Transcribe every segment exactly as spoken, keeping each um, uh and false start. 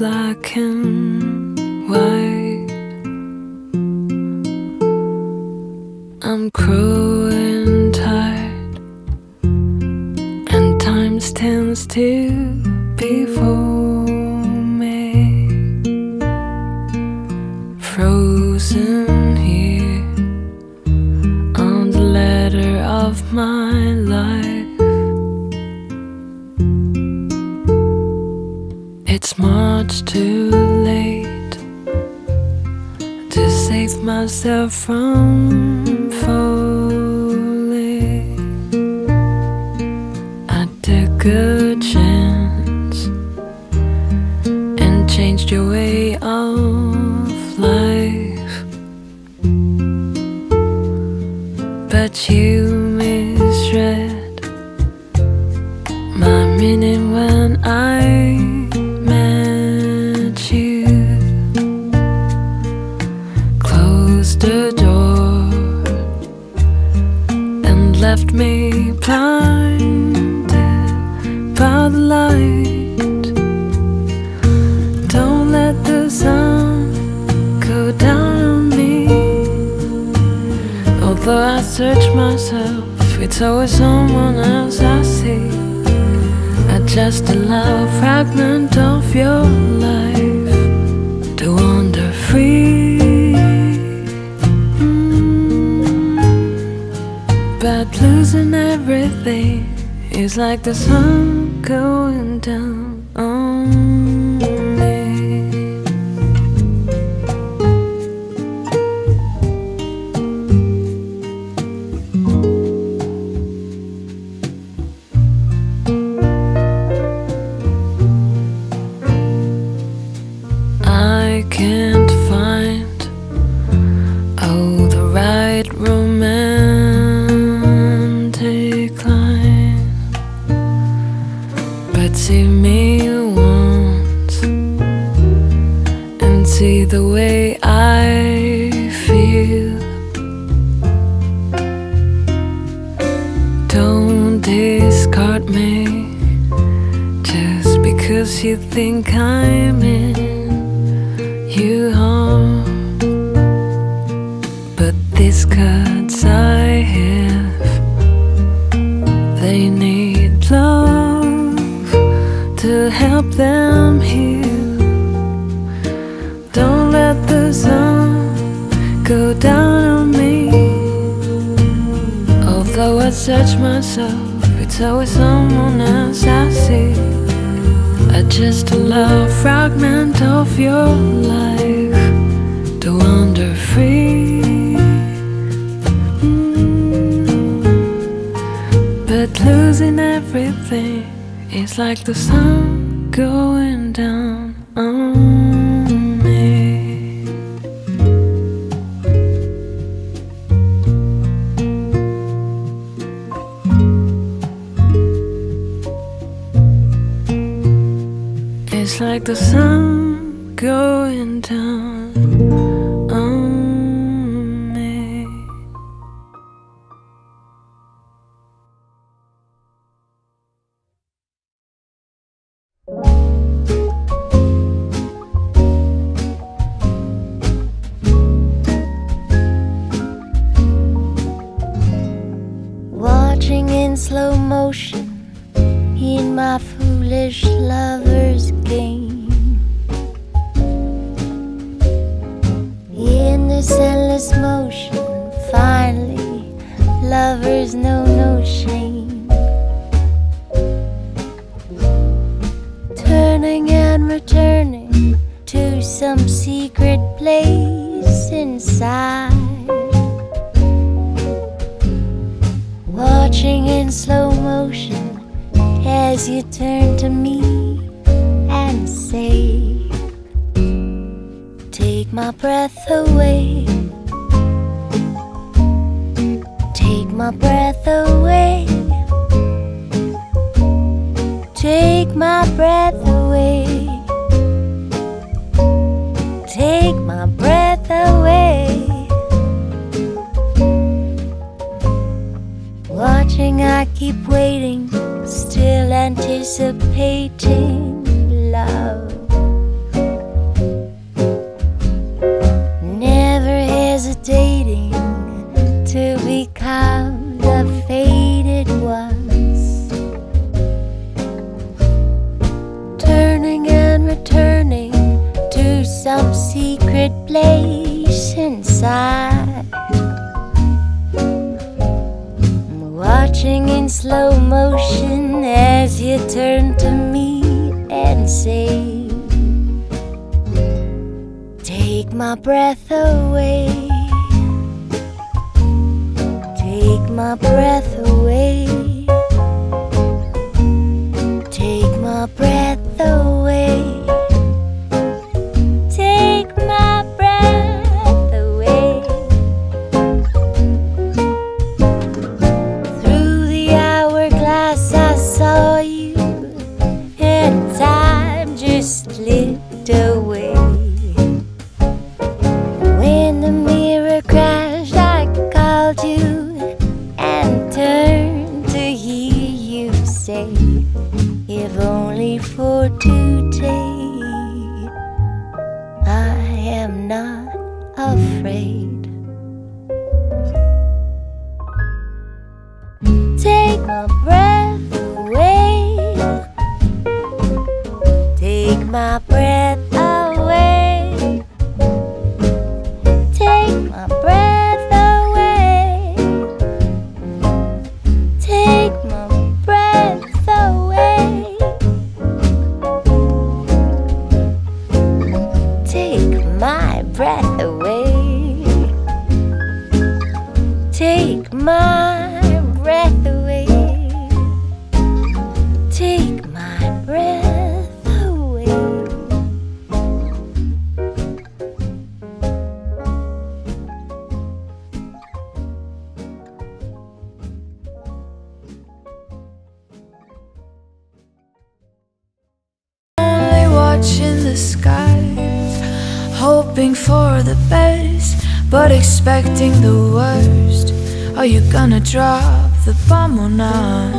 black and white. I'm growing tired, and time stands still before me. Frozen here on the letter of my life. It's much too late to save myself from falling. I took a chance and changed your way of life, but you misread my meaning when I the door and left me blinded by the light. Don't let the sun go down on me. Although I search myself, it's always someone else I see. I just allow a fragment of your life to wander free. But losing everything is like the sun going down on me. I can't find, oh, the right romance. See me once and see the way I feel. Don't discard me just because you think I'm in you harm. But these cuts I have, they need love to help them heal. Don't let the sun go down on me. Although I search myself, it's always someone else I see. I just allow a fragment of your life to wander free. Mm-hmm. But losing everything, it's like the sun going down on me. It's like the sun going down on me. In slow motion in my foolish lover's game, in this endless motion, finally lovers know no shame. Turning and returning to some secret place inside, watching in slow motion as you turn to me and say, take my breath away, take my breath away, take my breath away, take my breath away. Watching, I keep waiting, still anticipating love. some secret place inside, watching in slow motion as you turn to me and say, take my breath away, take my breath away, take my breath away. Expecting the worst, are you gonna drop the bomb or not?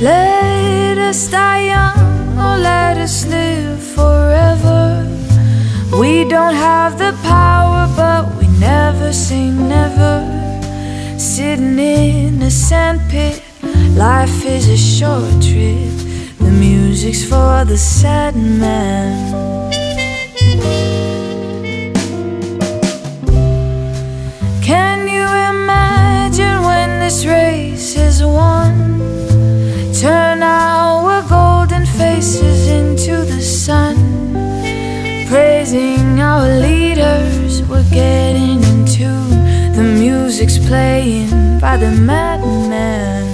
Let us die young or let us live forever. We don't have the power, but we never say never. Sitting in a sandpit, life is a short trip. The music's for the sad man. Can you imagine when this race is won? Turn our golden faces into the sun. Praising our leaders, we're getting into the music's playing by the madman.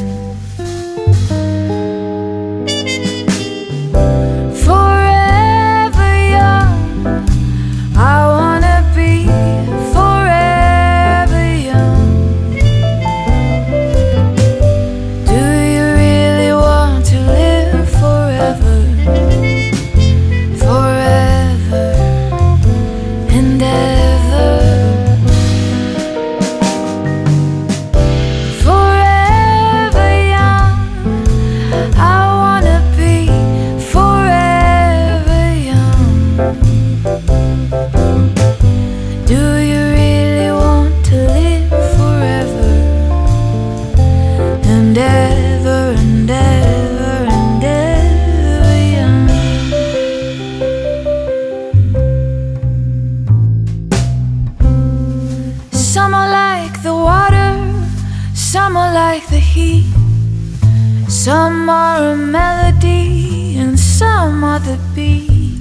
Some are a melody and some are the beat.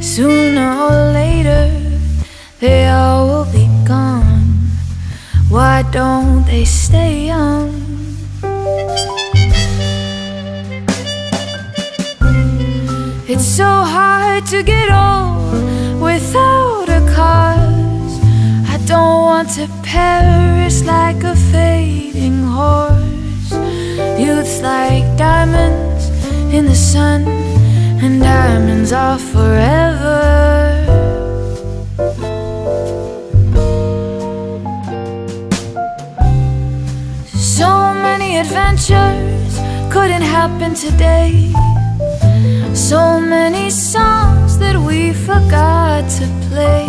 Sooner or later, they all will be gone. Why don't they stay young? It's so hard to get old without a cause. I don't want to perish like a fading horse. Youth's like diamonds in the sun, and diamonds are forever. So many adventures couldn't happen today. So many songs that we forgot to play.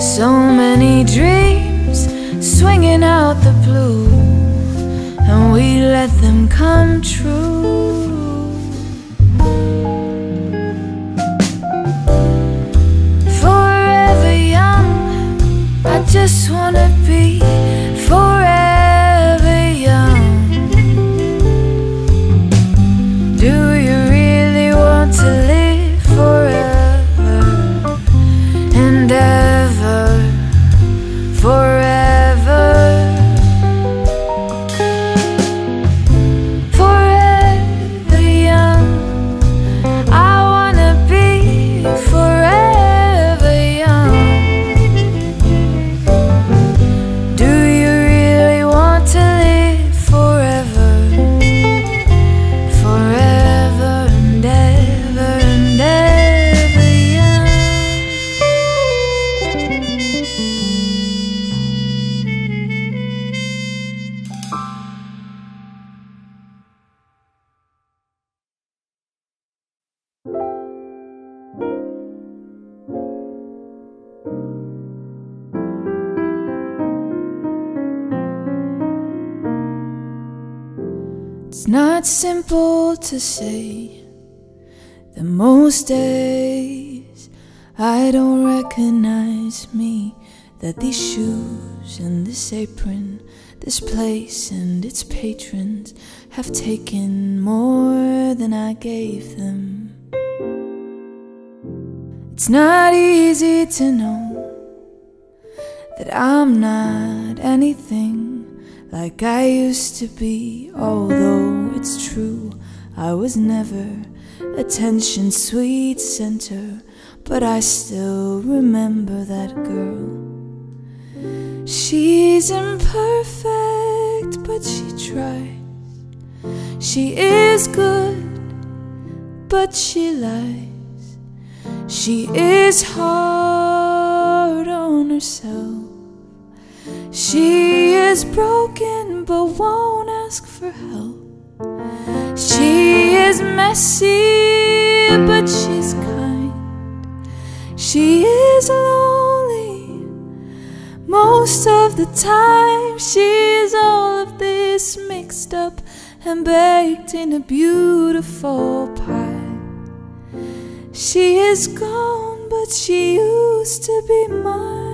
So many dreams swinging out the blue, and we let them come true. just wanna be forever young. Do you really want to live forever and ever, forever, forever young? I wanna be forever. It's not simple to say that most days I don't recognize me, that these shoes and this apron, this place and its patrons have taken more than I gave them. It's not easy to know that I'm not anything like I used to be, although it's true I was never attention's sweet center, but I still remember that girl. She's imperfect, but she tries. She is good, but she lies. She is hard on herself. She is broken but won't ask for help. She is messy but she's kind. She is lonely most of the time. She is all of this mixed up and baked in a beautiful pie. She is gone but she used to be mine.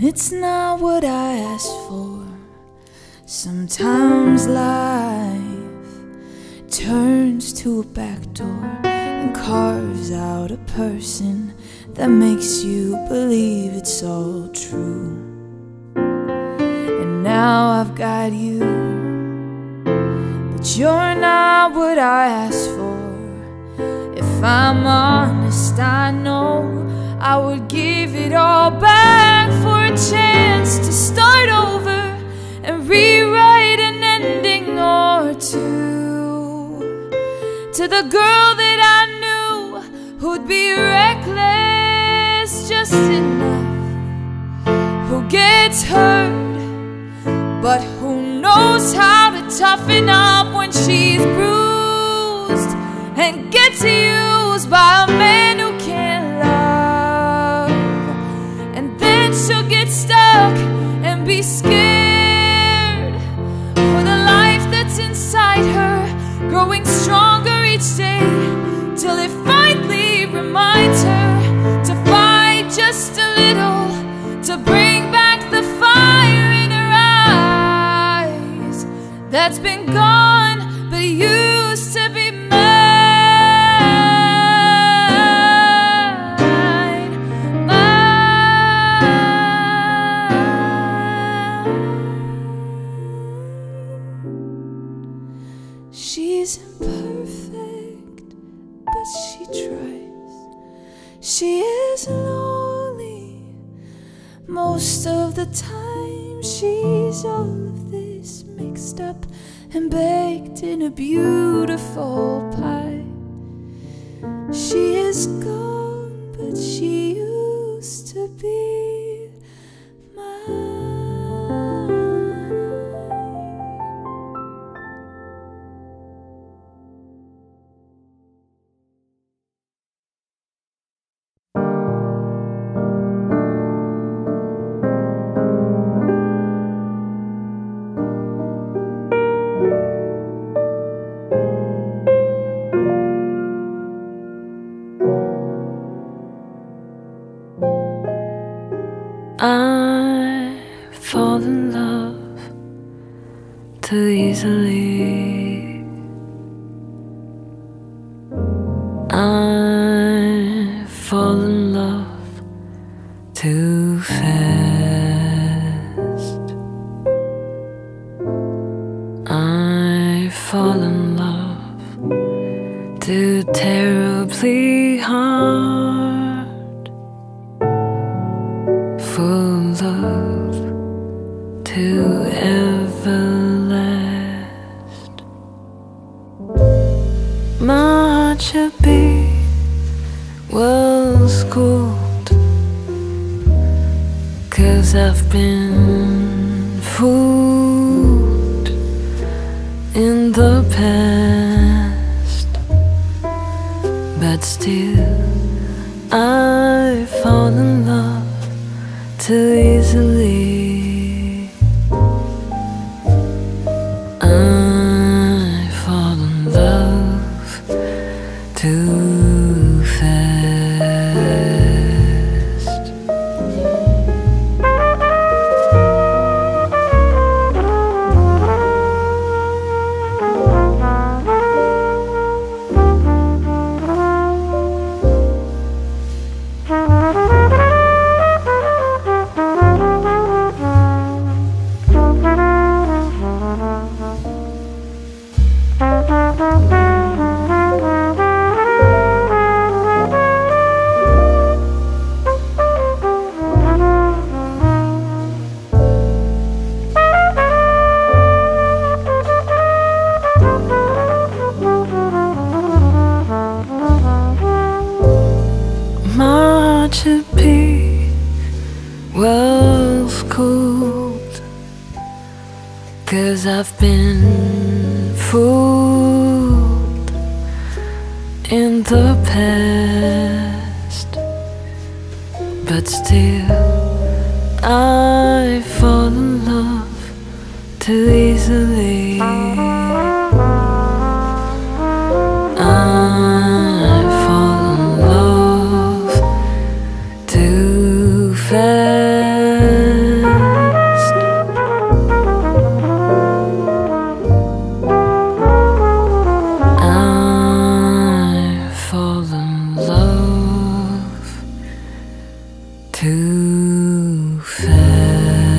It's not what I asked for. Sometimes life turns to a back door and carves out a person that makes you believe it's all true. And now I've got you, but you're not what I asked for. If I'm honest, I know I would give it all back for a chance to start over and rewrite an ending or two. To the girl that I knew who'd be reckless just enough, who gets hurt but who knows how to toughen up when she's bruised and gets used by a man who can't love. She'll get stuck and be scared for the life that's inside her, growing stronger each day till it finally reminds her to fight just a little, to bring back the fire in her eyes that's been gone but used to be mad. She's imperfect, but she tries. She is lonely most of the time. She's all of this mixed up and baked in a beautiful pie. She is gone, but she used to be mine. fall in love too easily. I fall in love too fast. I fall in love too terribly hard. Full love to everlast. My heart should be well schooled, 'cause I've been fooled in the past. But still I fall in love too easily. Too fast. Should be well schooled, 'cause I've been fooled in the past. But still I fall in love too easily. Too fast.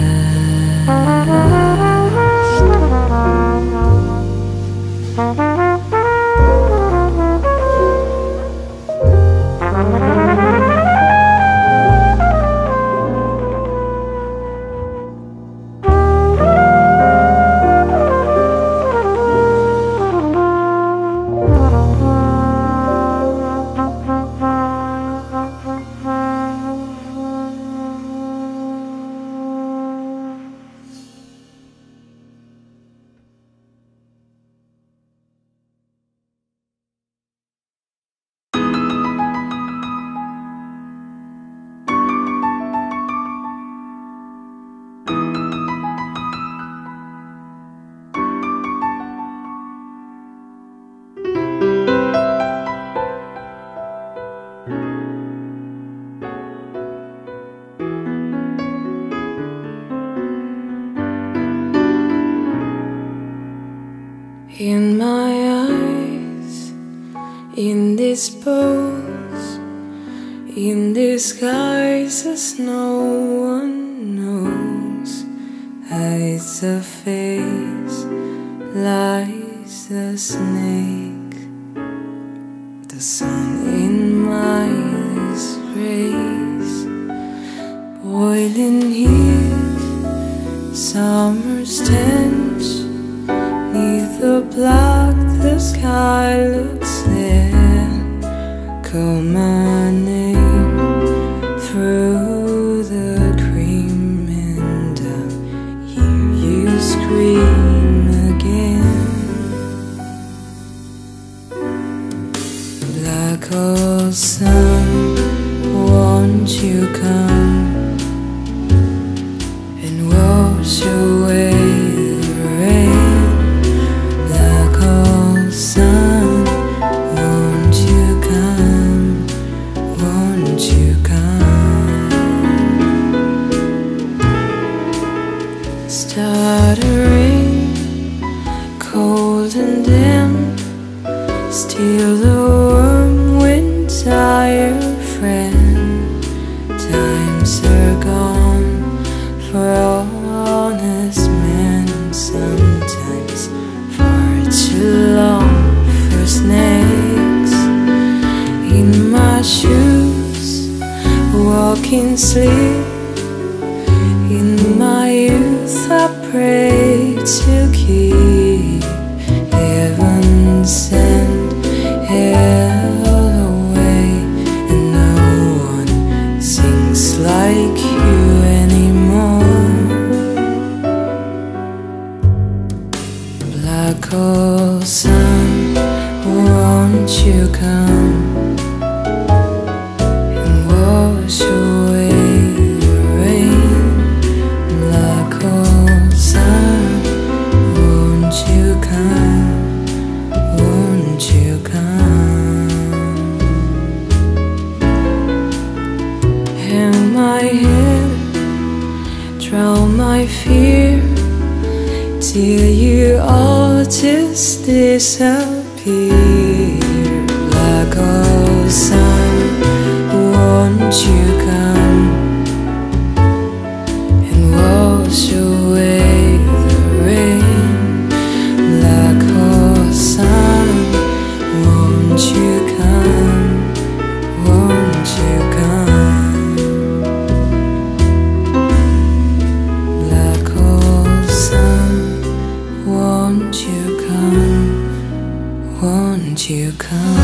In my eyes, in this pose, in disguise as no one knows, hides a face, lies a snake. The sun in my eyes rays, boiling heat, summer's tense. Neath the black, the sky looks thin. Call my name through the cream, and I hear you scream again. Black ocean, won't you come and wash away? You come, Stuttering, cold and dim, steal the warm wind's tired friend. Times are gone for honest men, sometimes far too long for snakes. In my shoes, walking sleep. In my youth I pray to keep heaven sent, hell away, and no one sings like you anymore. Black hole sun, won't you come and wash away? My fear till you all just disappear. Black hole sun, won't you come and wash away the rain? Black hole sun, won't you come, won't you come? Won't you come, won't you come?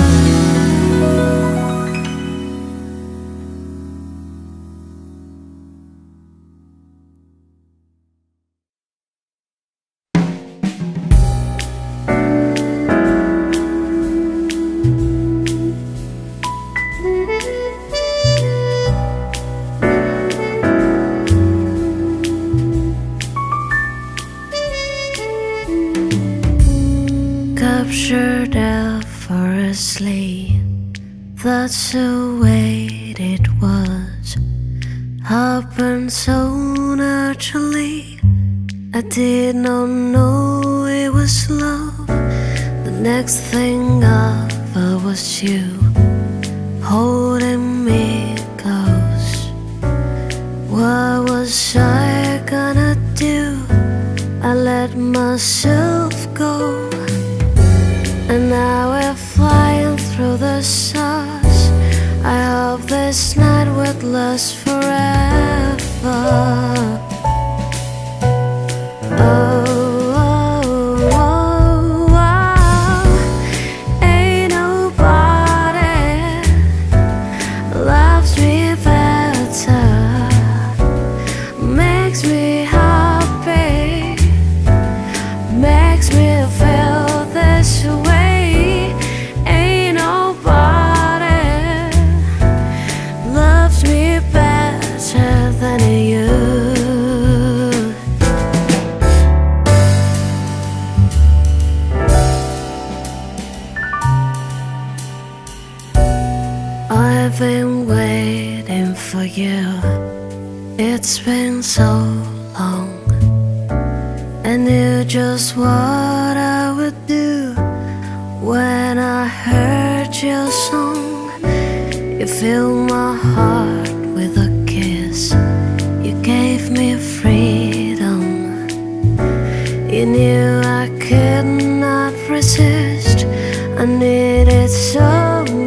Captured up for a sleigh, that's the way it was. Happened so naturally, I did not know it was love. The next thing I was you holding me close. What was I gonna do? I let myself go. And now we're flying through the stars. I hope this night would last forever. Oh, oh, oh, oh. Ain't nobody loves me better, makes me happy, makes me feel this way. I've been waiting for you, it's been so long. I knew just what I would do when I heard your song. You filled my heart with a kiss, you gave me freedom. You knew I could not resist, I needed someone.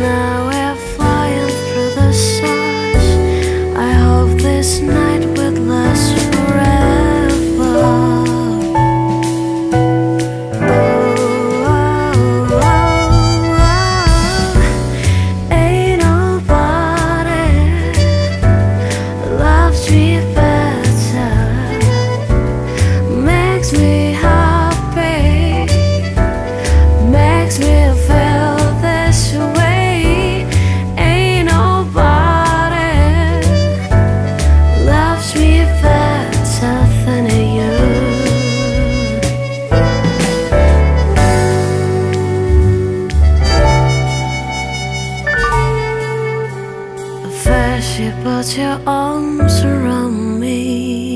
Now we're flying through the stars. I hope this night would last forever. She put your arms around me.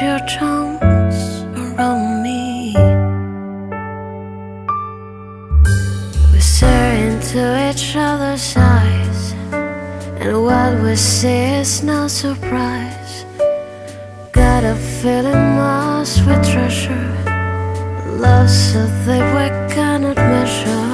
your charms around me. We stare into each other's eyes, and what we see is no surprise. Got a feeling more sweet treasure, love so that we cannot measure.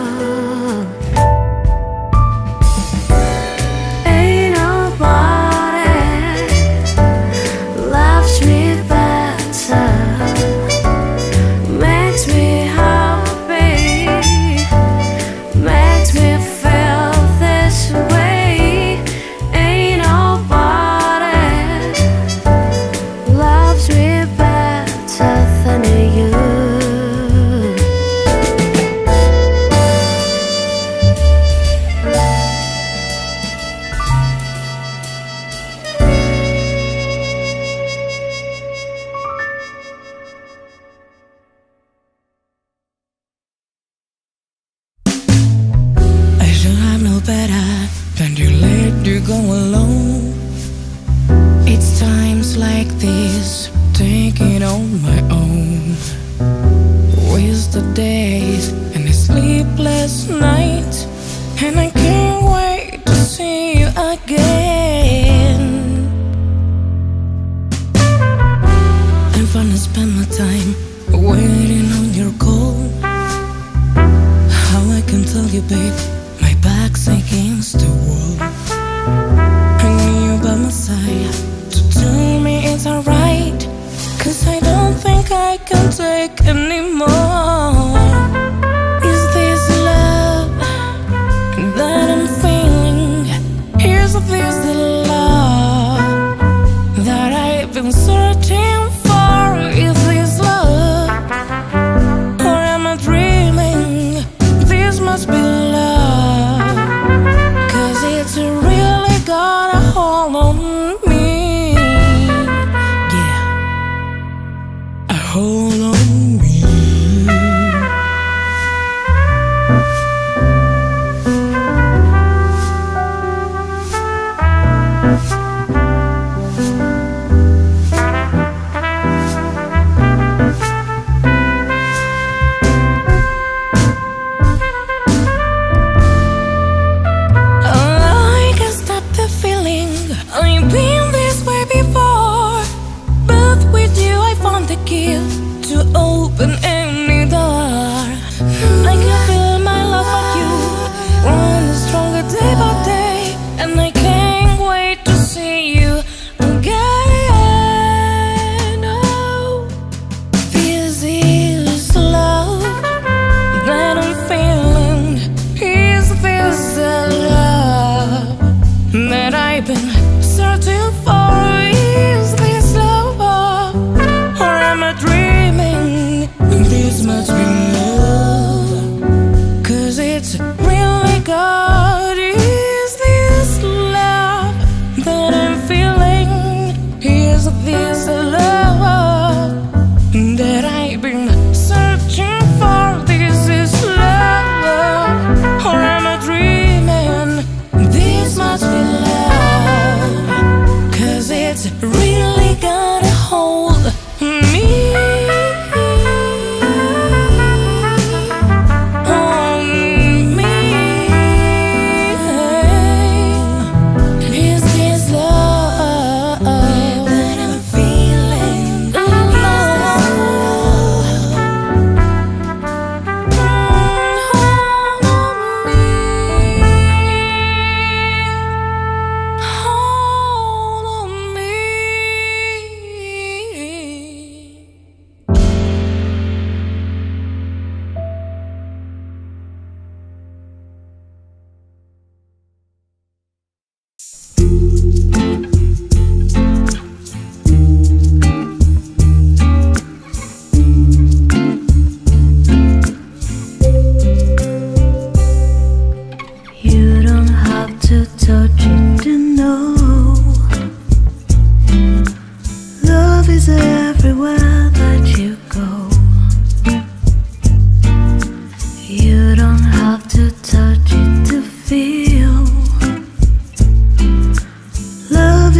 Love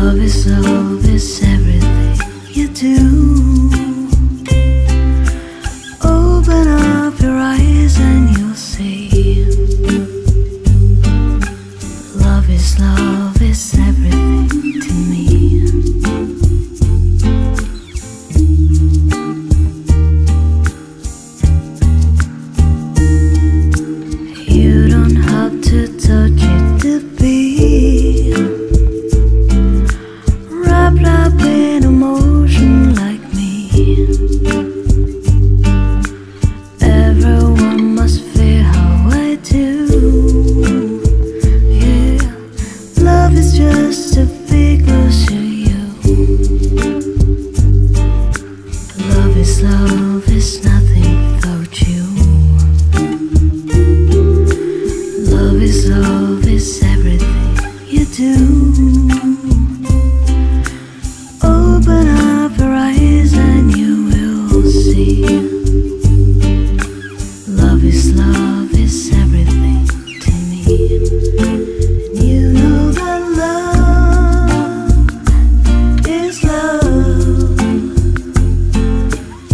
Love is love is everything you do. Open up your eyes and you'll see. Love is love is everything to me. You don't have to touch it to be wrapped up in emotion like me. Everyone must feel how I do. Yeah, love is just to be close to you. Love is love is nothing without you. Love is love is everything you do. Open up your eyes and you will see. Love is love is everything to me. And you know that love is love.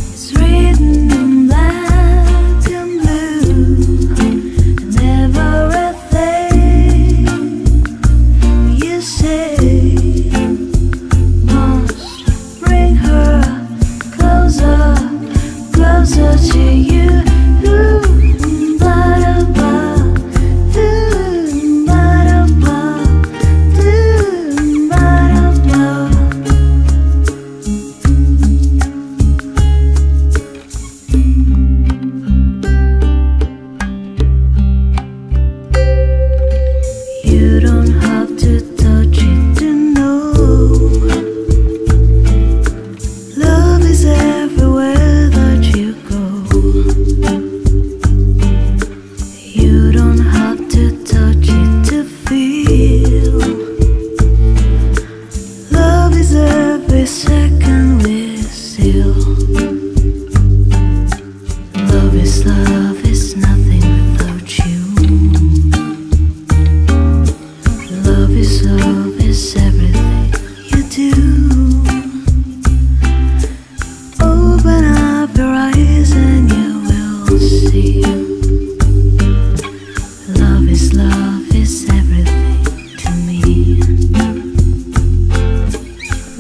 It's written in black and blue, and everything you say closer to you. Ooh, ba-da-ba. Ooh, ba-da-ba. Ooh, ba-da-ba. You don't have to touch it to know. Love is everywhere. You don't have to touch it to feel. Love is every second we're still. Love is love is nothing without you. Love is love is everything you do. Open up your eyes and you will see. Love is love is everything to me.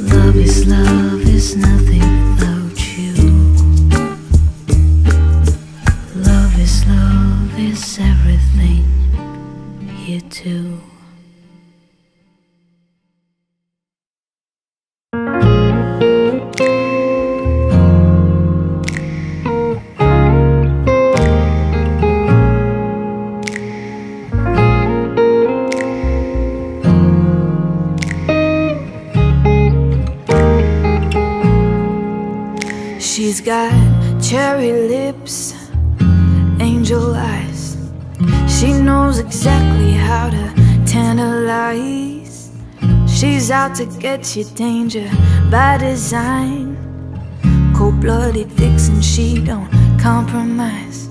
Love is love is nothing without you. Love is love is everything you do. She's got cherry lips, angel eyes. She knows exactly how to tantalize. She's out to get you, danger by design. Cold-blooded vixen, she don't compromise.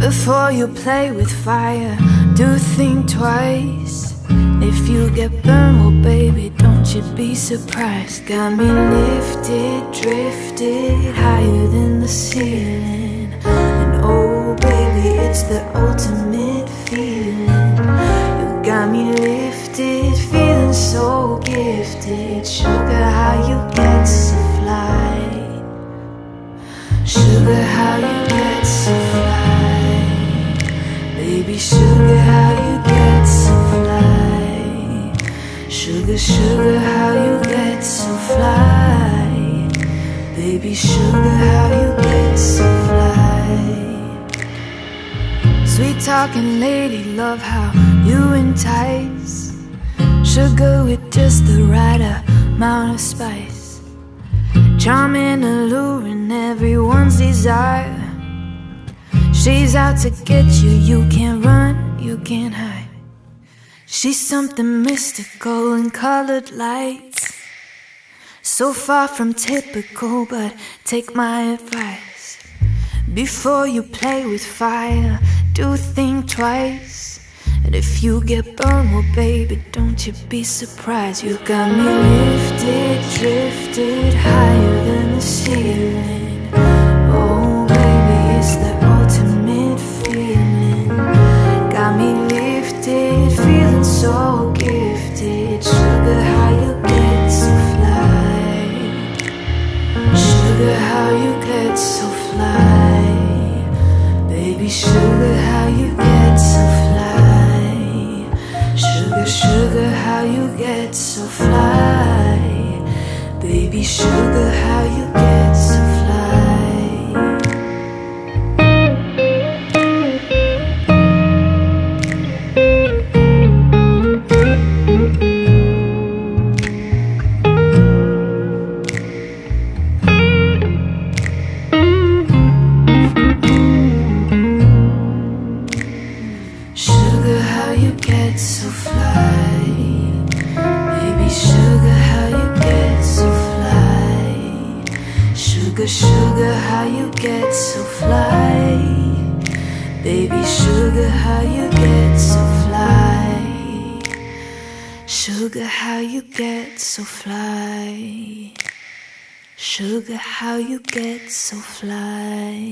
Before you play with fire, do think twice. If you get burned, well baby, don't you be surprised. Got me lifted, drifted higher than the ceiling. And oh baby, it's the ultimate feeling. You got me lifted, feeling so gifted. Sugar, how you get so fly. Sugar, how you get so fly. Baby, sugar, how you get so fly. Sugar, sugar, how you get so fly. Baby, sugar, how you get so fly. Sweet talking lady, love how you entice. Sugar with just the right amount of spice. Charming, alluring, everyone's desire. She's out to get you, you can't run, you can't hide. She's something mystical in colored lights. So far from typical, but take my advice. Before you play with fire, do think twice. And if you get burned, well baby, don't you be surprised. You got me lifted, drifted higher than the ceiling. Oh baby, it's the ultimate feeling. Got me lifted, feeling so gifted. Sugar, how you get so fly. Sugar, how you get so fly. Baby, sugar, how you get so fly. Sugar, how you get so fly. Baby, sugar, how you get so fly. Sugar, how you get so fly. Baby, sugar, how you get so fly. Sugar, sugar, how you get so fly. Baby, sugar, how you get so fly. Sugar, how you get so fly. Sugar, how you get so fly.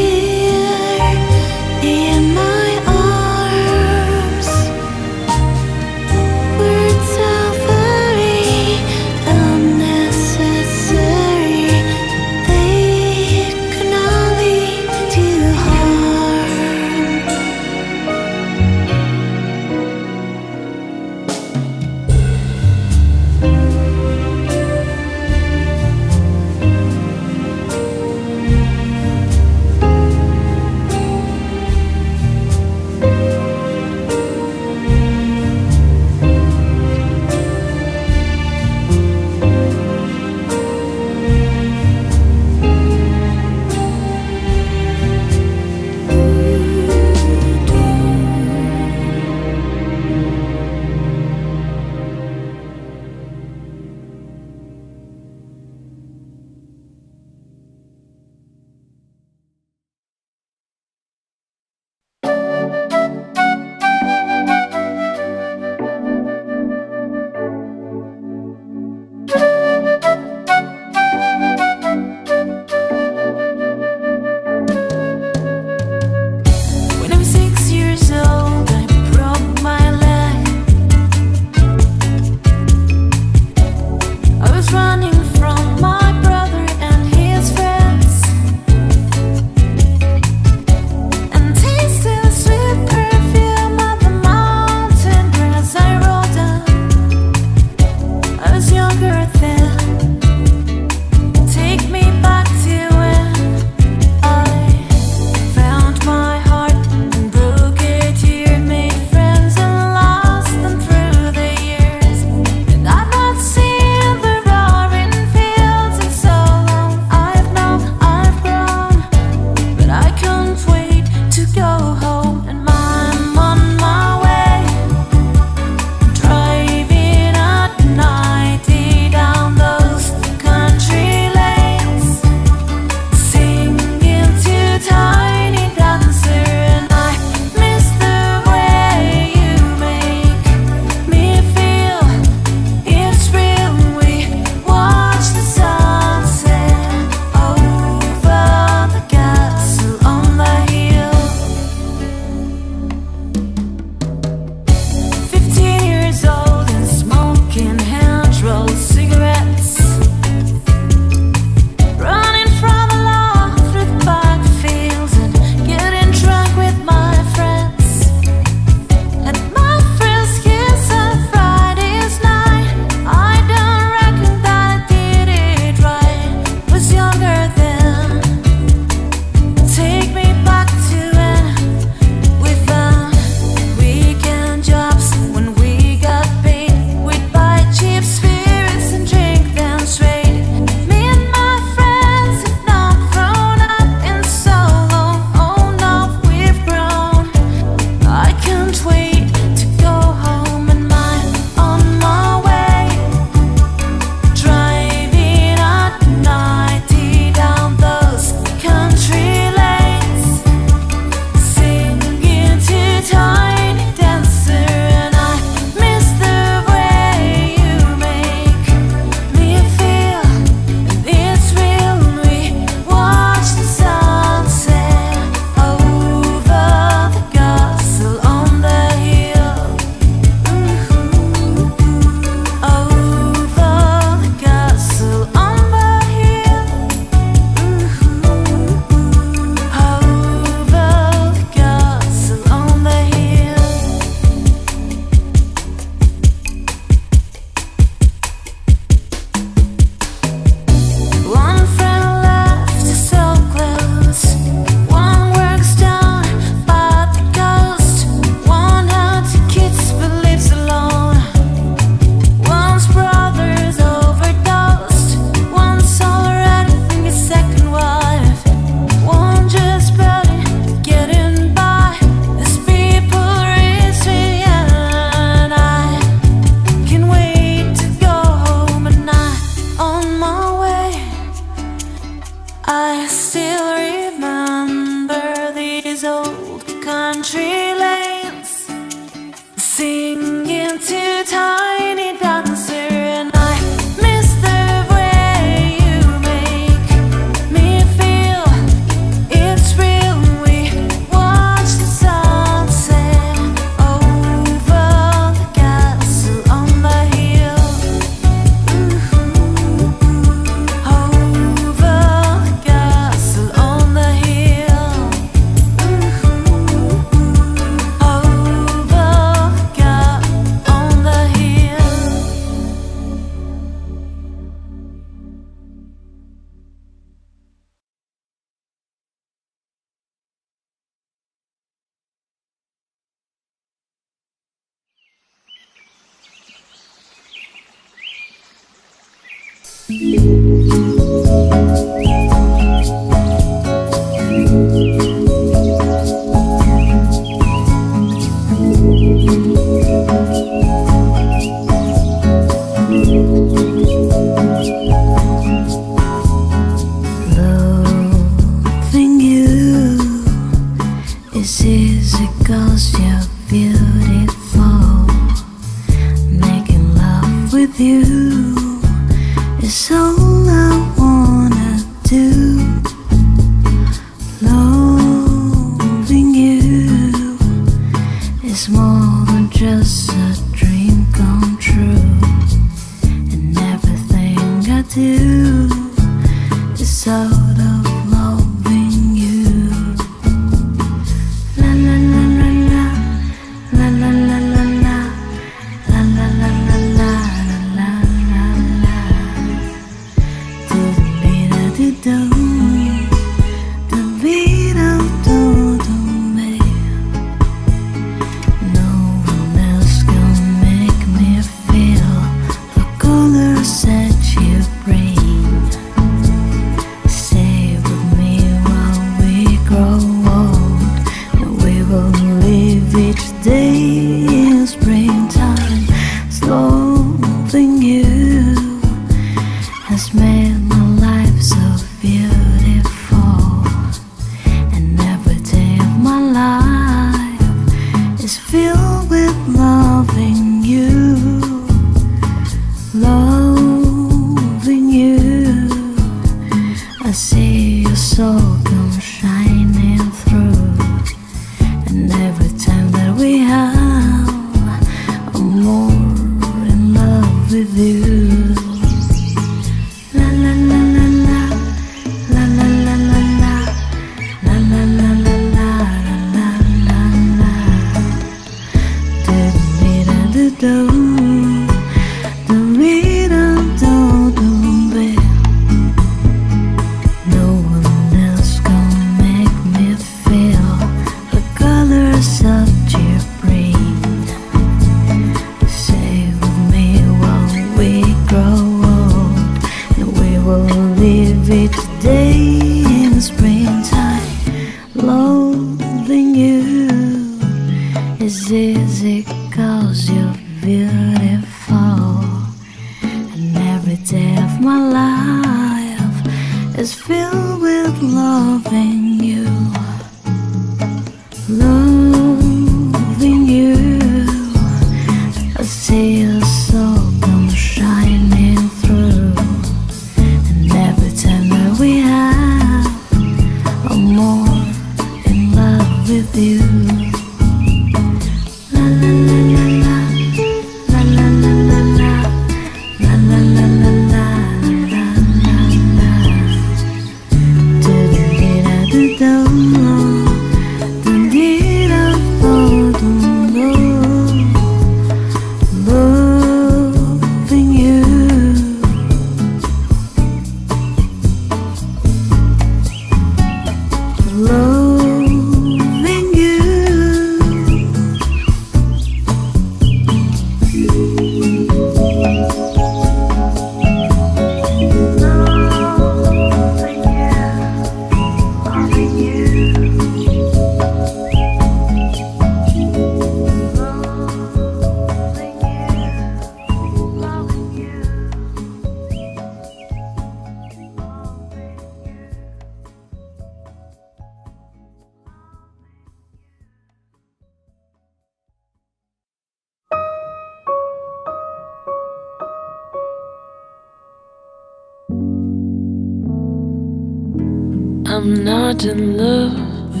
I'm not in love,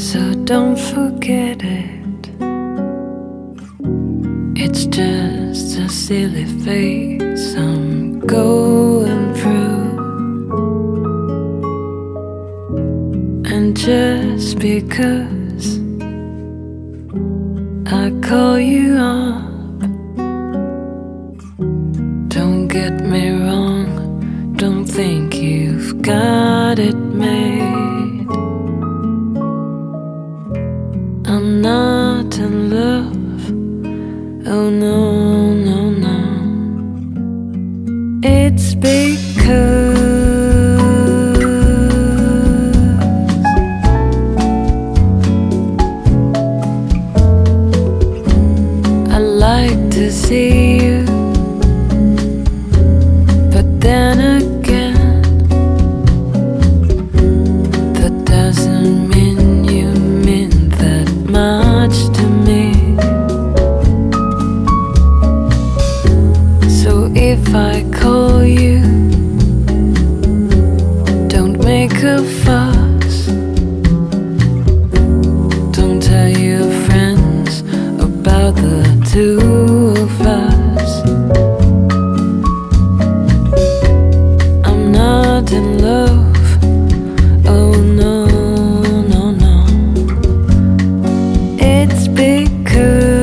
so don't forget it. It's just a silly phase I'm going through. And just because I call you up, don't get me wrong, don't think you've got it made. I'm not in love, oh no, no, no. It's because I like to see you, but then again, that doesn't mean you mean that much to me. So if I call you, don't make a fuss. Don't tell your friends about the two of us. I'm not in love, oh no, no, no. It's because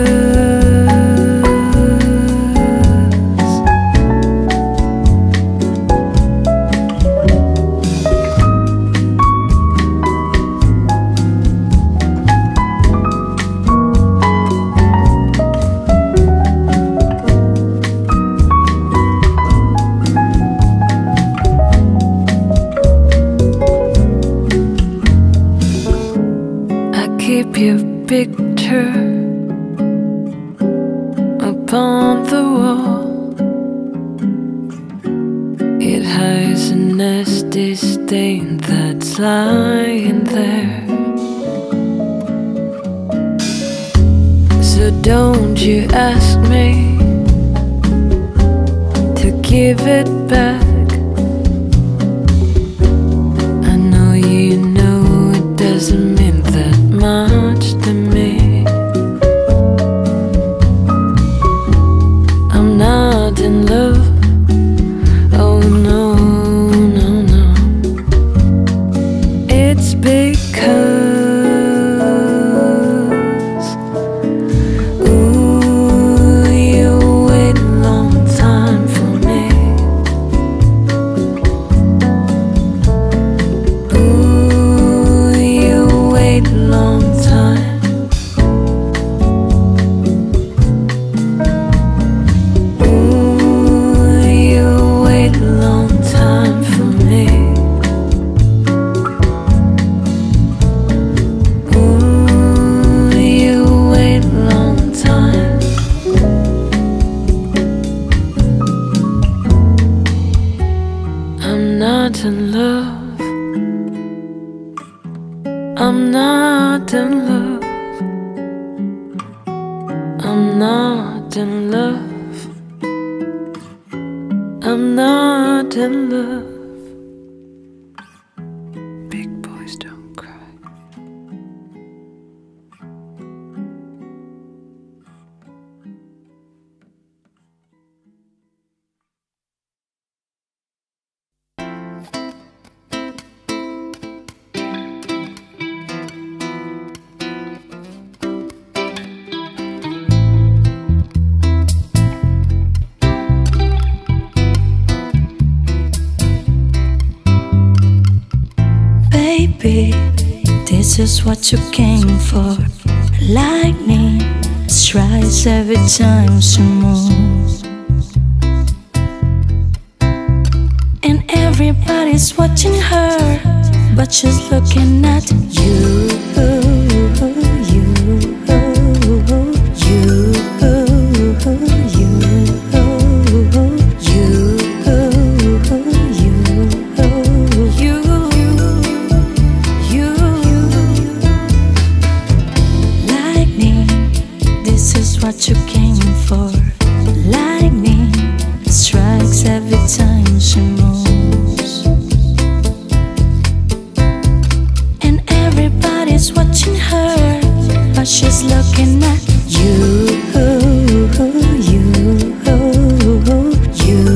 keep your picture upon the wall. It hides a nasty stain that's lying there. So don't you ask me to give it back. I know you know it doesn't mean that much to me. I'm not in love, oh no, no, no. It's because ooh, you wait a long time for me. Ooh, you wait a long in love. I'm not in love. I'm not in love. I'm not in love. Big boys don't cry. Baby, this is what you came for. Lightning strikes every time she moves, and everybody's watching her, but she's looking at you, you, you, you, you. She's looking at you, you, you, you, you, you, you.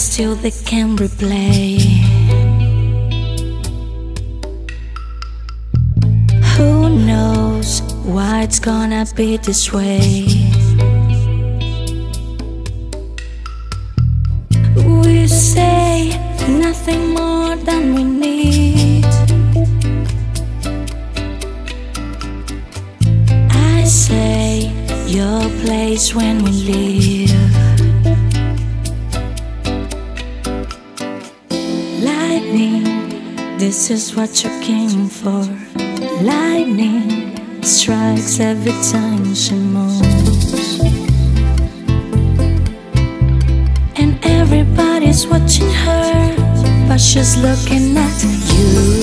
past till they can replay. Who knows why it's gonna be this way? We say nothing more than we need. I say your place when we leave. Lightning, this is what you came for. Lightning strikes every time she moves, and everybody's watching her, but she's looking at you. You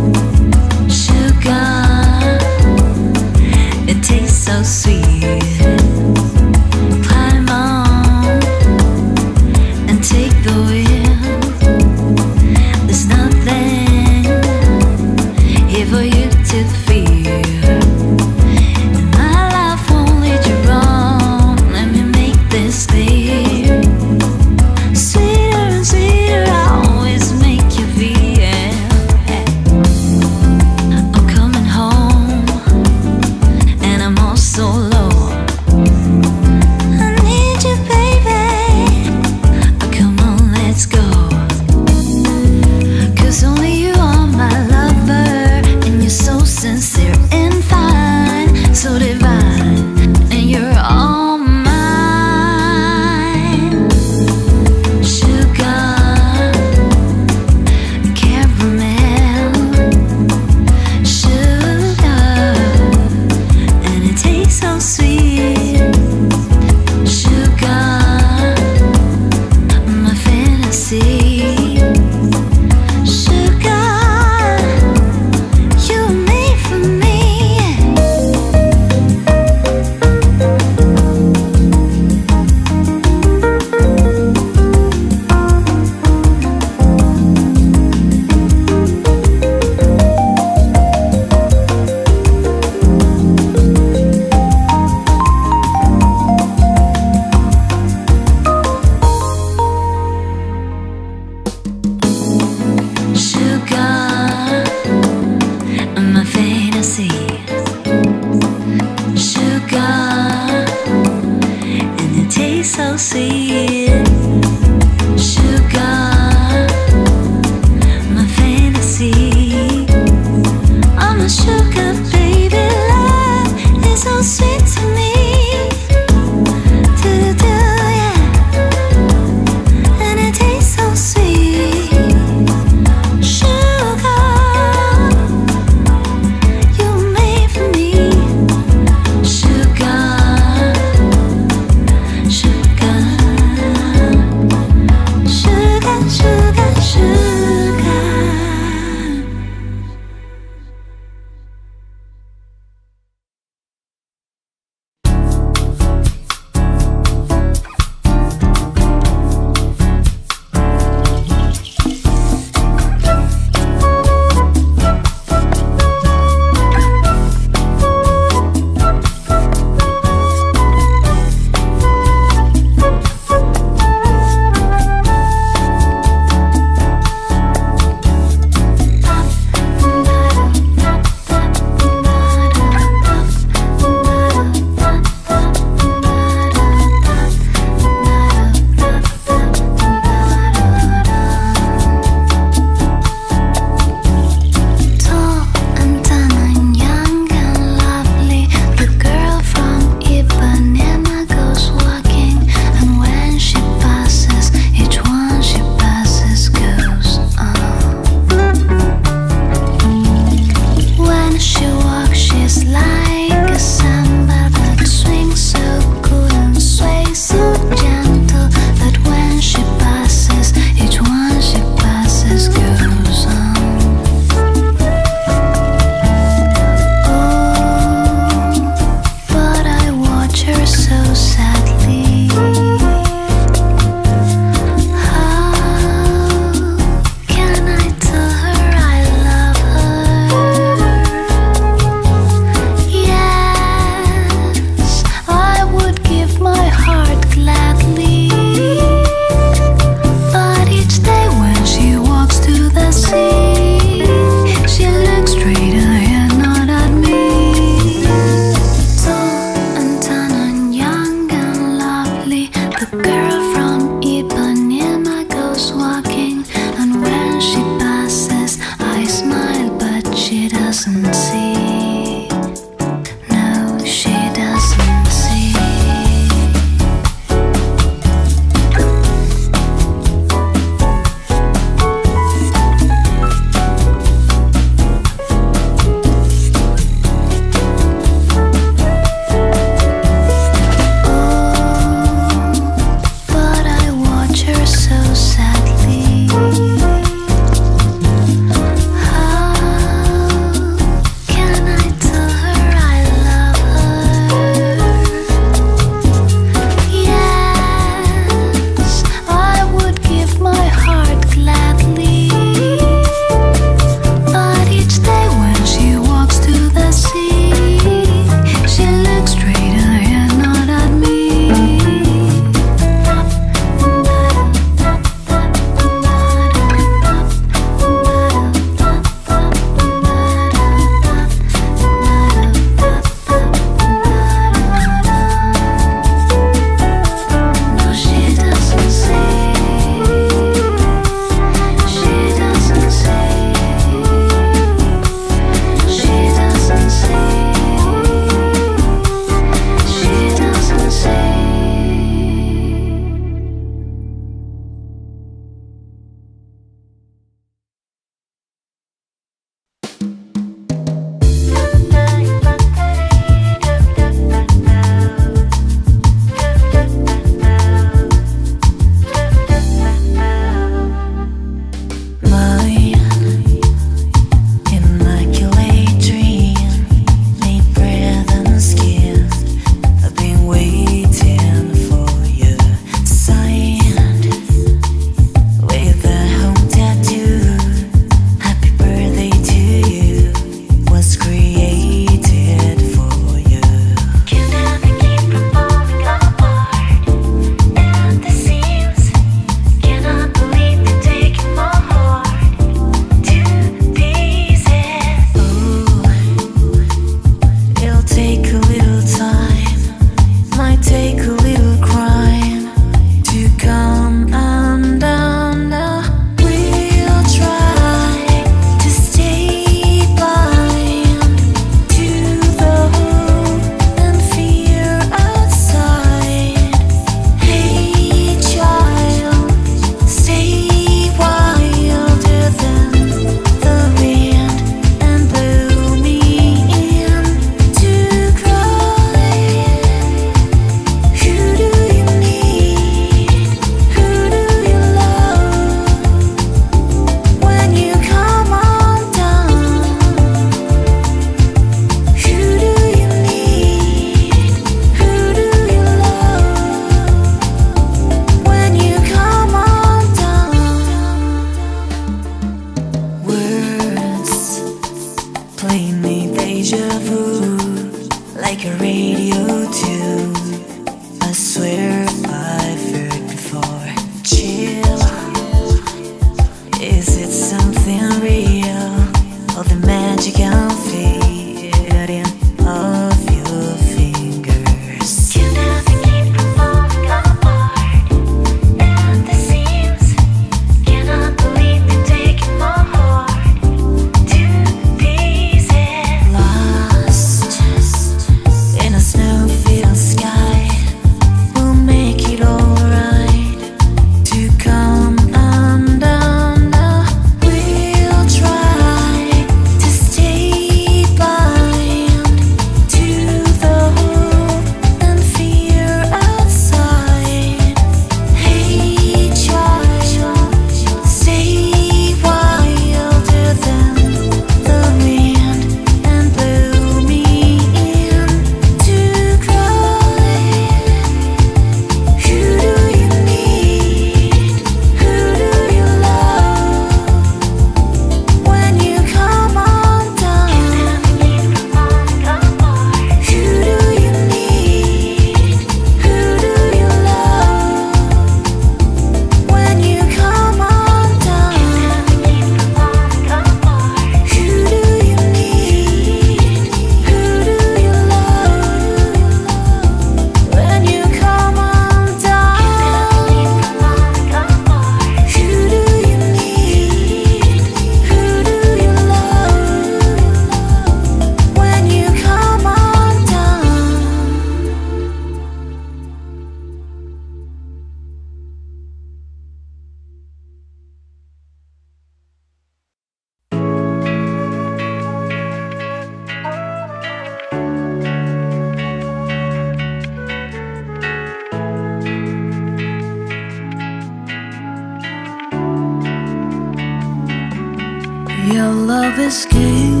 Your love is king.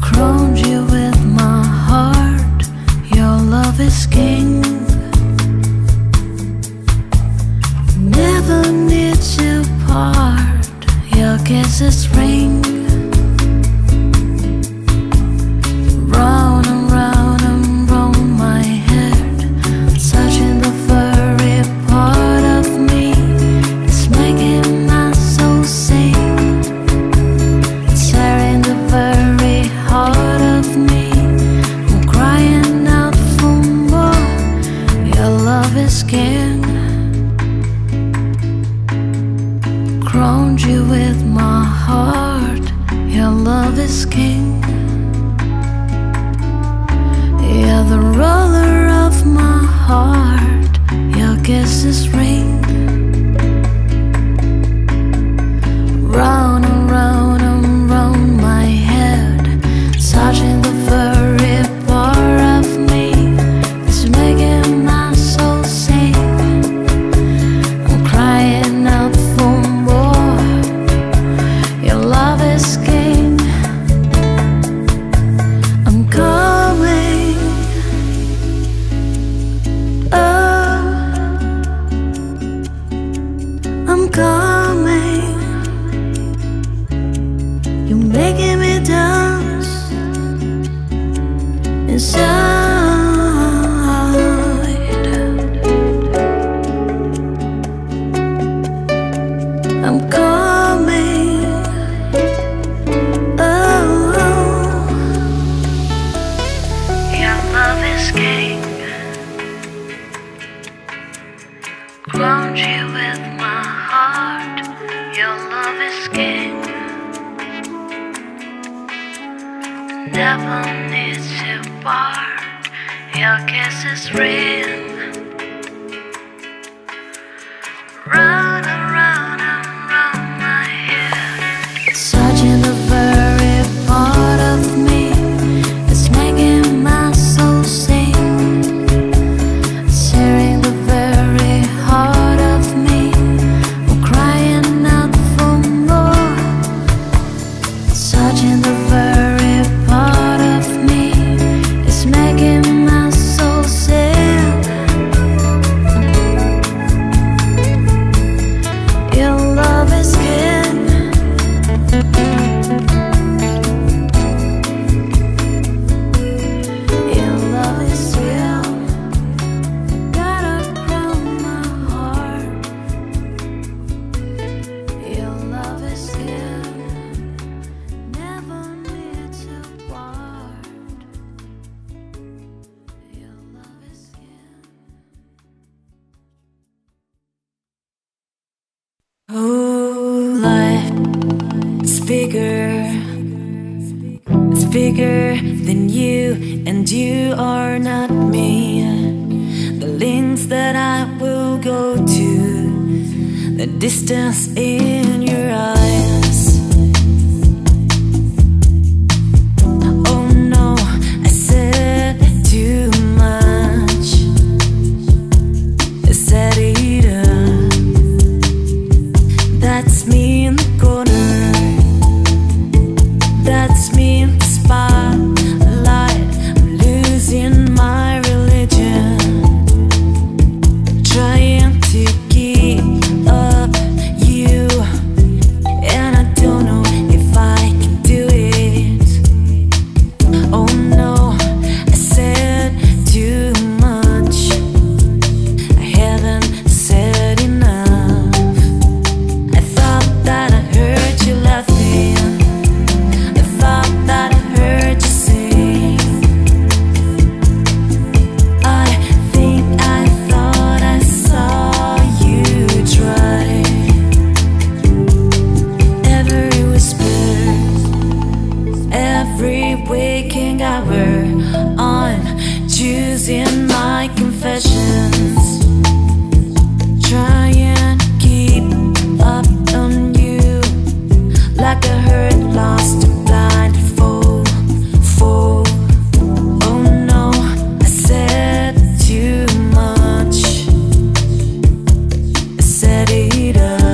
Crowned you with my heart. Your love is king. Never need to part. Your kisses ring. Crowned you with my heart, your love is king. You're the ruler of my heart, your kisses ring. Round and round and round my head, touching the very part of me. It's making my soul sing. I'm crying out for more. Your love is king. I'm coming. Oh, I'm coming. You're making me dance inside. I'm coming. Oh, your love is king. Crowned you with my heart. Your love is king. Never need to part. Your kisses ring. Round and round and round my head. Touching the very part of me. It's making my soul sing. Tearing the very heart of me. I'm crying out for more. Touching the very part of me. It's making my soul sing. Your love is king. Your love is real. Gotta crown my heart. Your love is king. Never need to part. Your love is king. Oh, life, it's bigger, it's bigger than you, and you are not me. The links that I will go to, the distance in your eyes. Oh no, I said too much. I said it up. That's me in the corner. That's me in the spotlight. I'm losing my religion. Trying to keep up you. And I don't know if I can do it. Oh no, I said too much. I haven't said enough. I thought that I heard you laughing. I thought that I heard you sing. I think I thought I saw you try. Every whisper, every waking hour, I'm choosing my confessions. Trying to keep up on you, like a hurt, lost, and blind fool, fool. Oh no, I said too much. I said it up.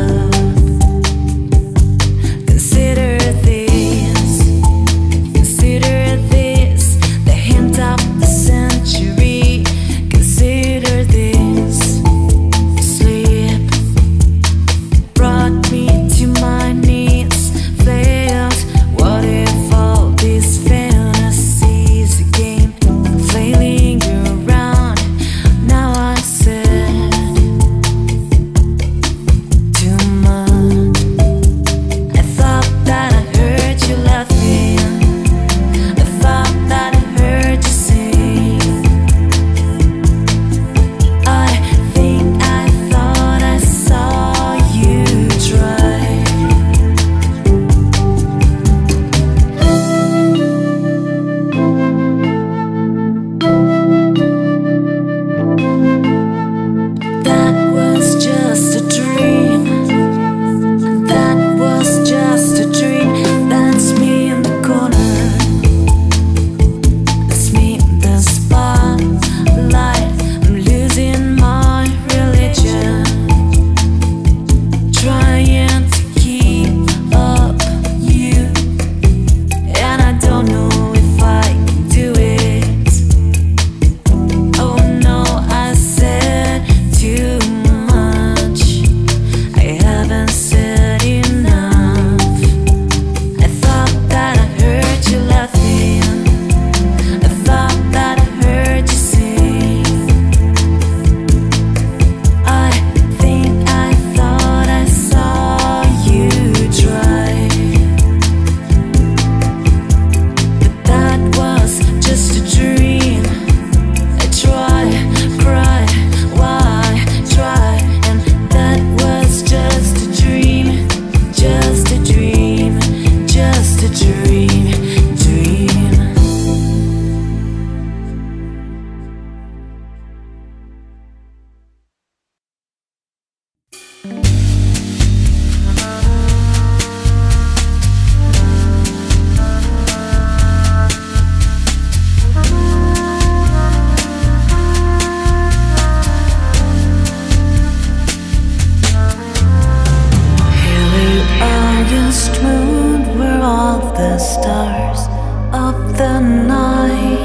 the night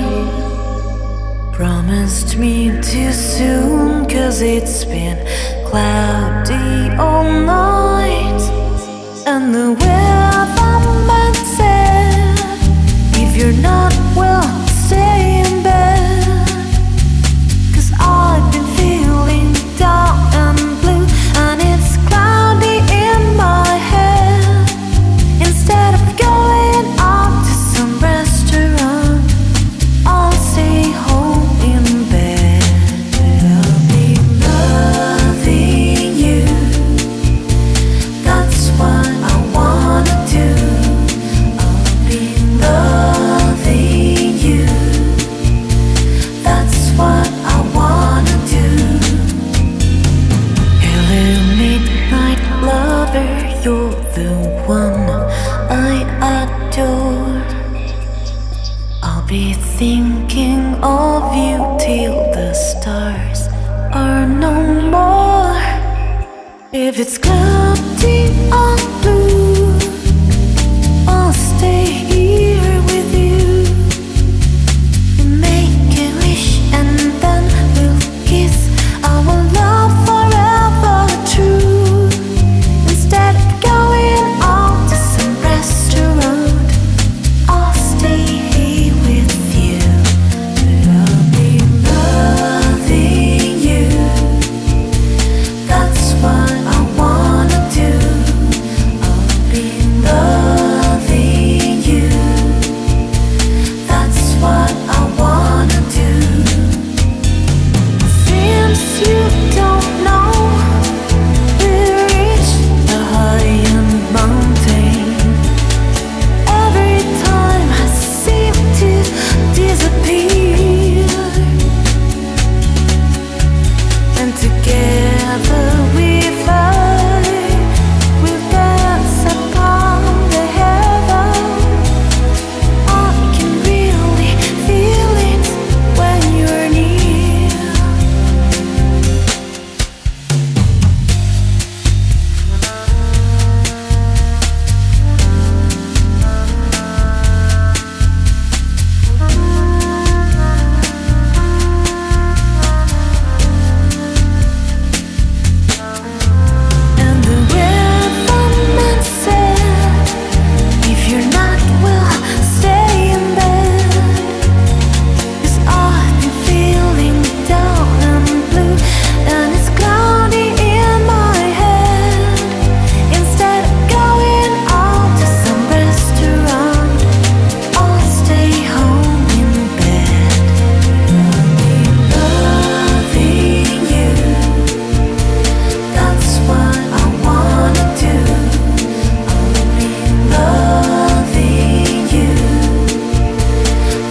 promised me too soon, cause it's been cloudy all night. And the weather man said, if you're not well, stay in bed. Cause I've been feeling down and blue, and it's cloudy in my head. Instead of going out to some restaurant, I'll stay home in bed. I'll be loving you, that's why I wanna do. I'll be loving you, that's what I wanna do. Hello midnight lover, you're the one I adore. I'll be thinking of you till the stars are no more. If it's cloudy or blue, I'll stay here with you. You make a wish and then we'll kiss. I will love forever true. Instead of going out to some restaurant, I'll stay here with you. I'll be loving you, that's what I wanna do. I'll be loving you, that's what I wanna do. Since you don't know, we reached the highest mountain. Every time I seem to disappear, and together we fly, we'll dance upon the heaven. I can really feel it when you're near. And the weatherman said, if you're not well, stay in bed. Cause I've been feeling down and blue, and it's cloudy in my head. Instead of going out to some restaurant, I'll stay home in bed. I'll be loving you,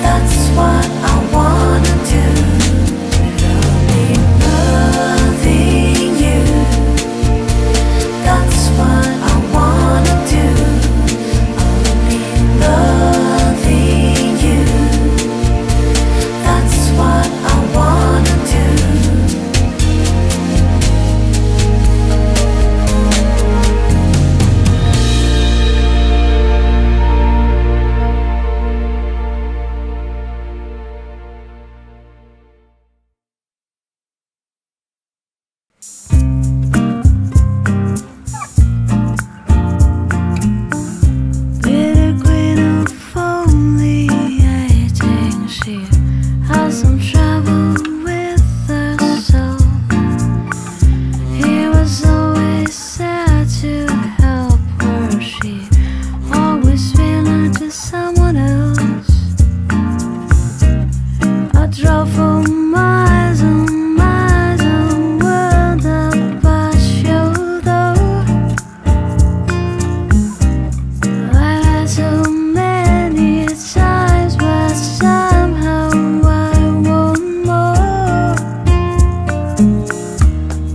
that's what I wanna do. I'll be loving you, that's what I wanna do. I'll be loving you, that's what I wanna do. I'll be loving you, that's what I wanna do. Bitter green and foamy, I think she has some trouble with her soul. He was always there to help her, she always belonged to someone else. I drove for miles and miles and wound up by shoulder. I've had so many times, but somehow I want more.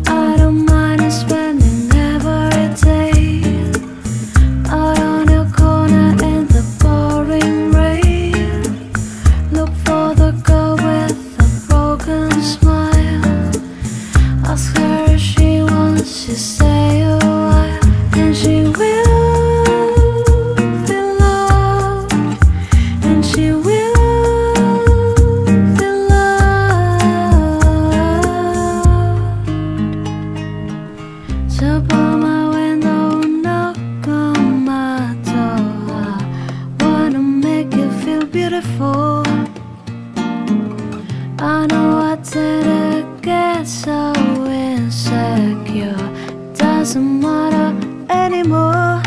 I don't mind spending every day out on a corner in the pouring rain. Look for the girl with a broken smile. Ask her if she wants to stay a while, and she will be loved, and she will. beautiful. I know I tend to get so insecure. Doesn't matter anymore.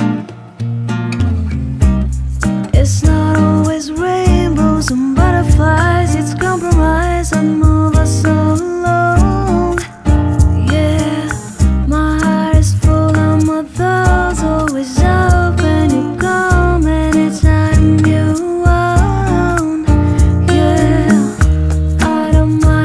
It's not always rainbows and butterflies. It's compromise and move us along. Yeah, my heart is full and my door's always open. You come anytime you want. Yeah, I don't mind.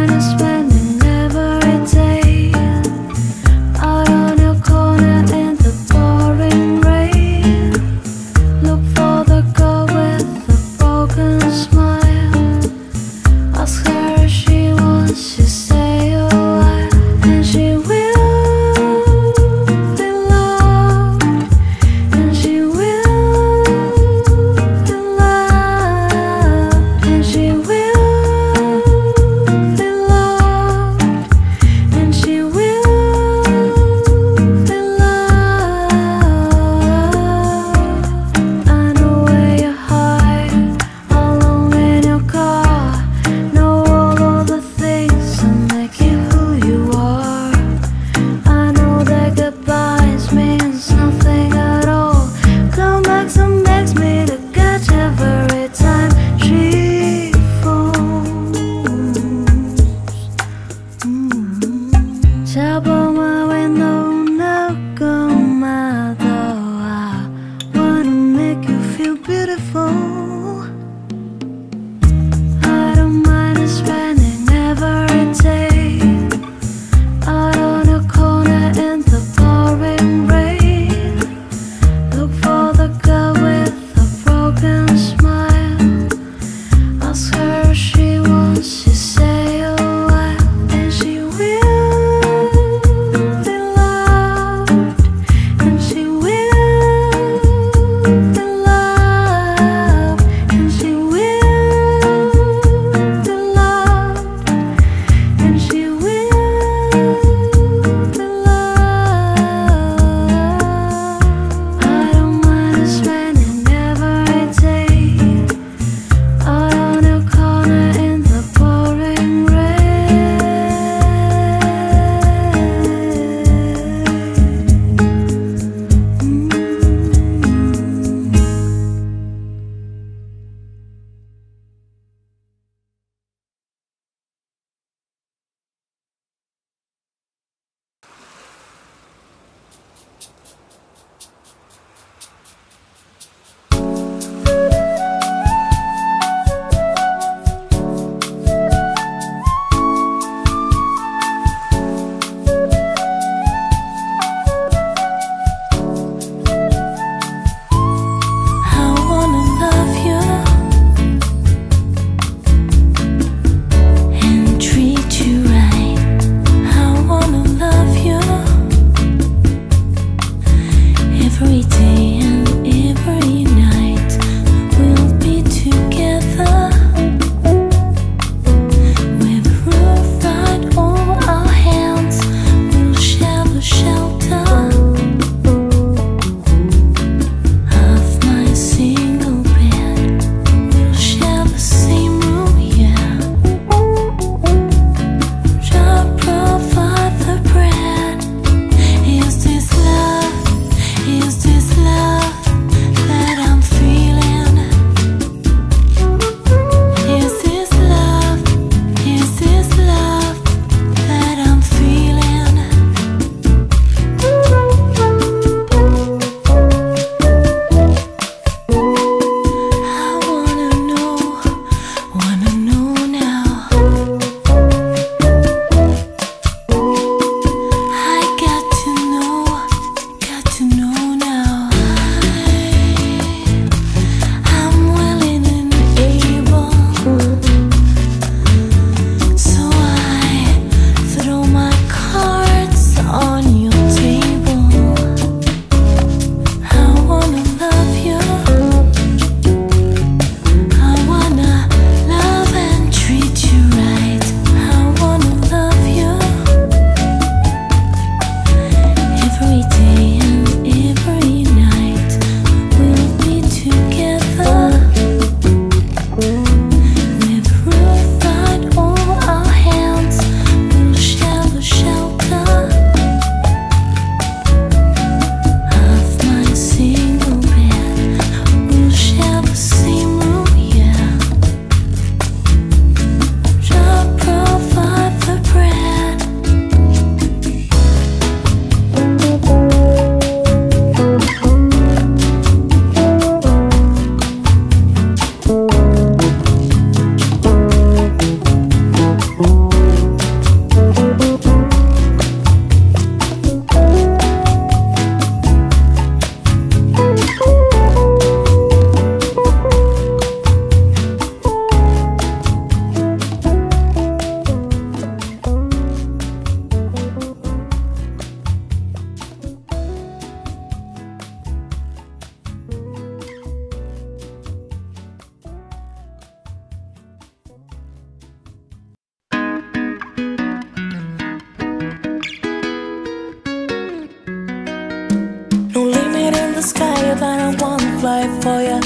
the sky, but I wanna fly for ya.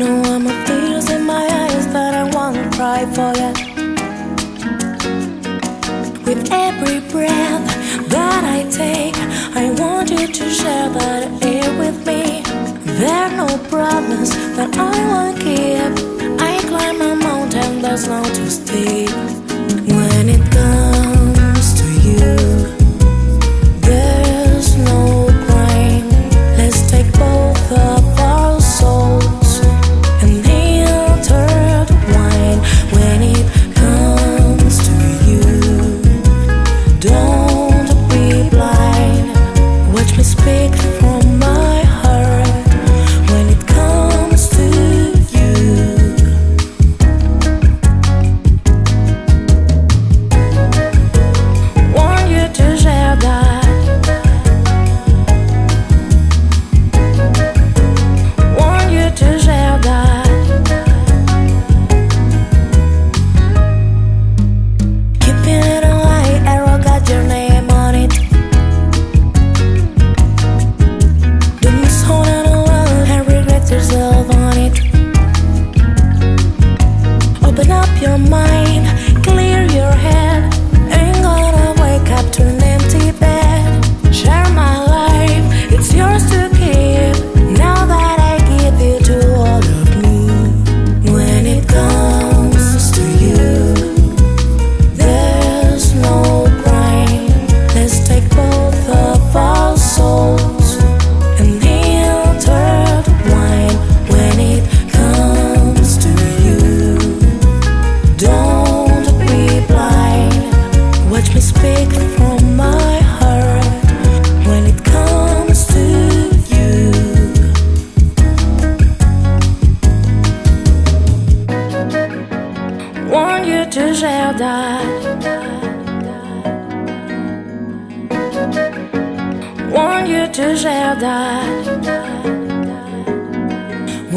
No, I'm a tears in my eyes, but I wanna cry for ya. With every breath that I take, I want you to share that air with me. There are no problems that I won't keep. I climb a mountain that's not too steep. When it comes to you,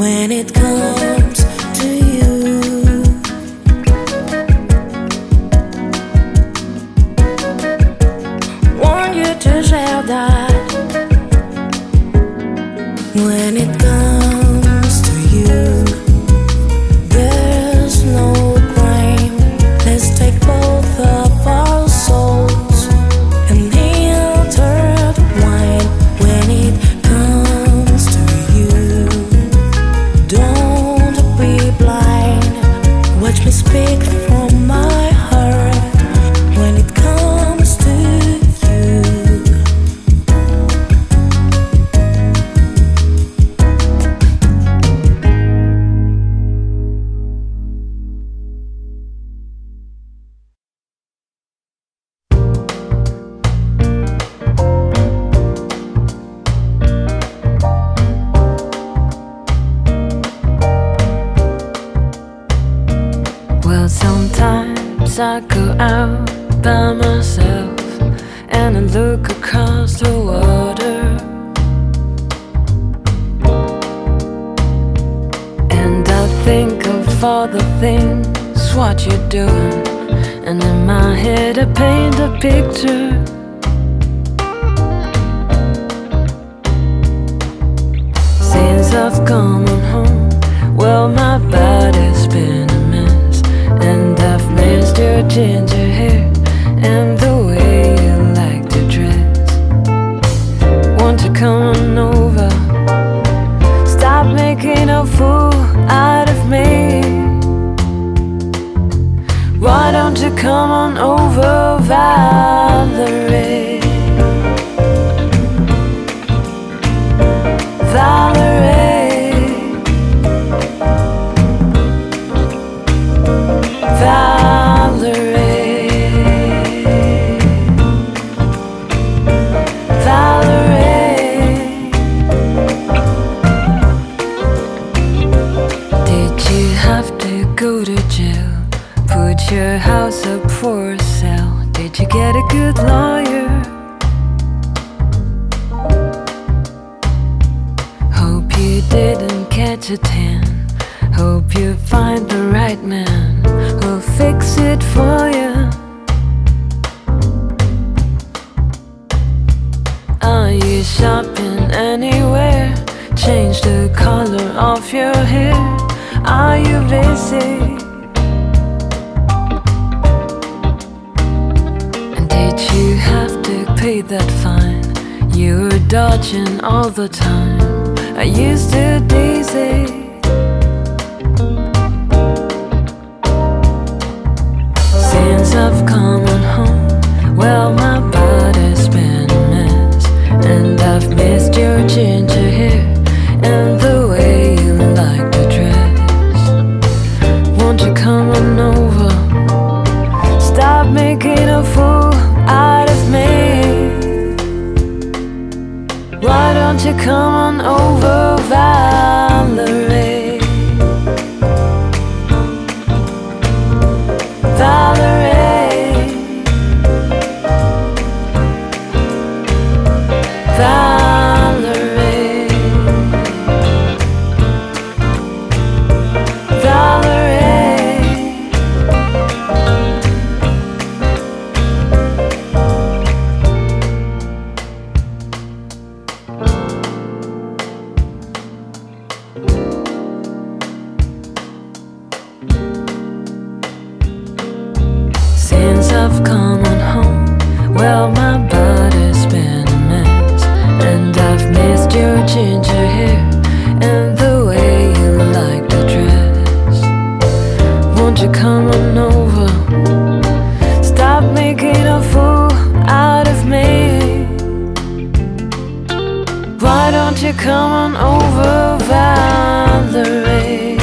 when it comes to you, want you to share that. When it comes to you, there's no crime. Let's take both of our souls and intertwine. When it comes to you, don't be blind. Watch me speak from my heart. When it comes to you, I go out by myself and I look across the water, and I think of all the things what you're doing, and in my head I paint a picture. Since I've gone home, well, my body's been a mess, and I've missed your ginger hair and the way you like to dress. Won't you come on over? Stop making a fool out of me. Why don't you come on over, Valerie? Valerie. Your house up for sale. Did you get a good lawyer? Hope you didn't catch a tan. Hope you find the right man who'll fix it for you. I of you here? Are you busy? And did you have to pay that fine you were dodging all the time? Are you still dizzy? Since I've come on home, well, my body's been a mess, and I've missed your ginger hair and the way you like to dress. Won't you come on over? Stop making a fool out of me. Why don't you come on over, Valerie? I've come on home, well, my body's been a mess, and I've missed your ginger hair and the way you like to dress. Won't you come on over? Stop making a fool out of me. Why don't you come on over, Valerie?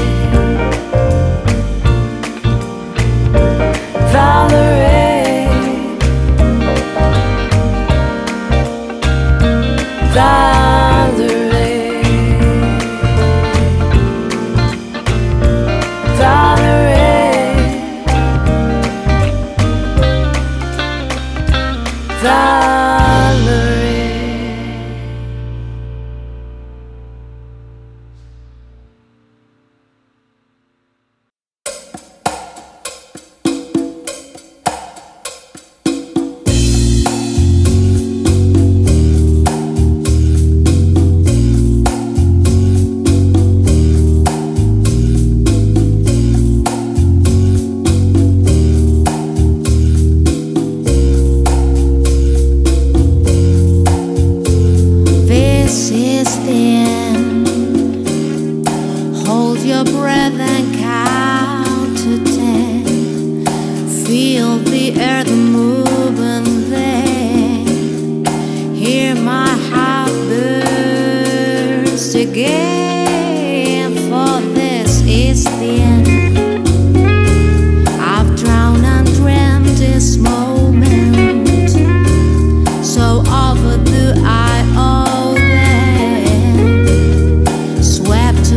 Valerie.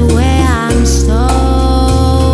Where I'm stuck.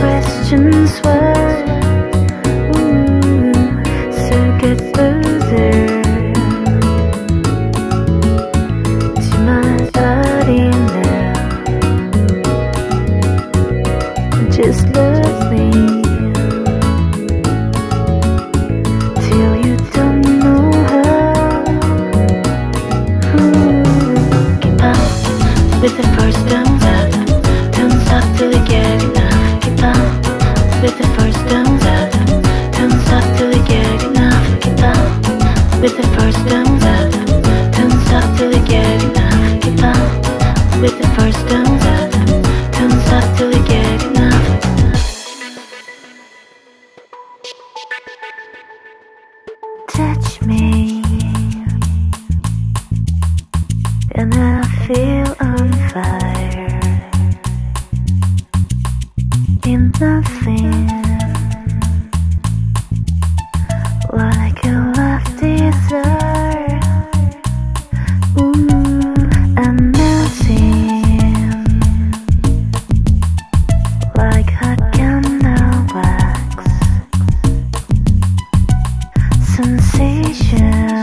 questions were, ooh, circuit loser to my body now. Just love me till you don't know how. Ooh. Keep up with the first thumbs up, thumbs up till you get enough. Keep up with the first thumbs up, thumbs up till you get enough. Keep up with the first thumbs up, thumbs up till you get enough. Keep up with the first thumbs up, thumbs up till you get enough. Touch me and I feel on fire. In nothing like a love desire. Ooh, I'm melting like hot candle wax. Sensation.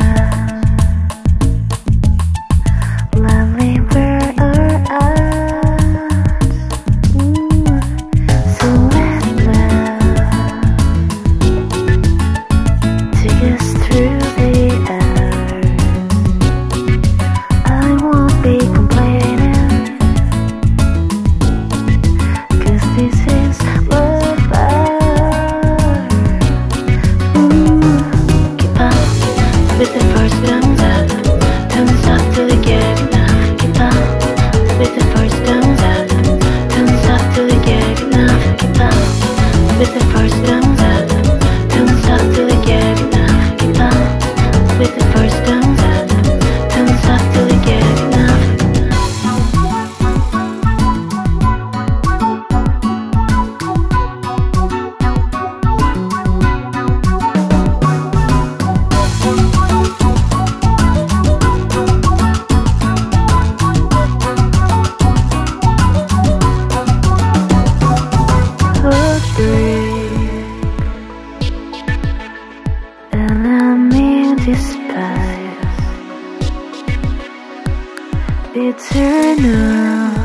Eternal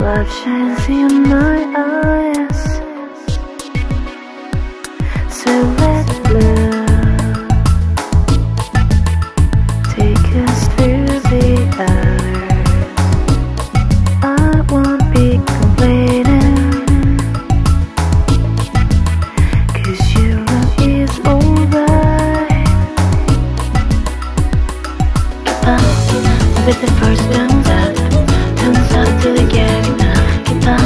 love shines in my eyes. So let love take us through the hours. I won't be complaining, cause your love is over. With the first thumbs up, thumbs up till you get enough. Keep up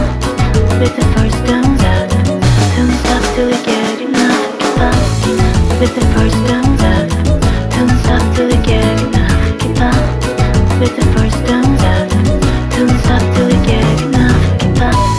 with the first thumbs up, thumbs up till you get enough. Keep up with the first thumbs up, thumbs up till you get enough. Keep up with the first thumbs up, thumbs up till you get enough. Keep up.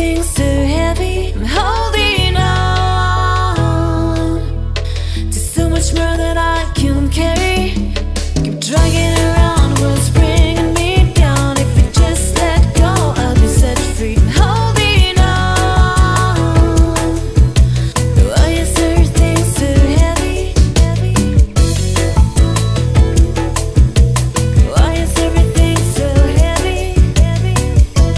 everything's too heavy. I'm holding on to so much more that I can carry. Keep dragging around what's bringing me down. If I just let go, I'll be set free. I'm holding on. Why is everything's too heavy? Why is everything so heavy? Why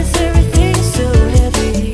is everything so heavy?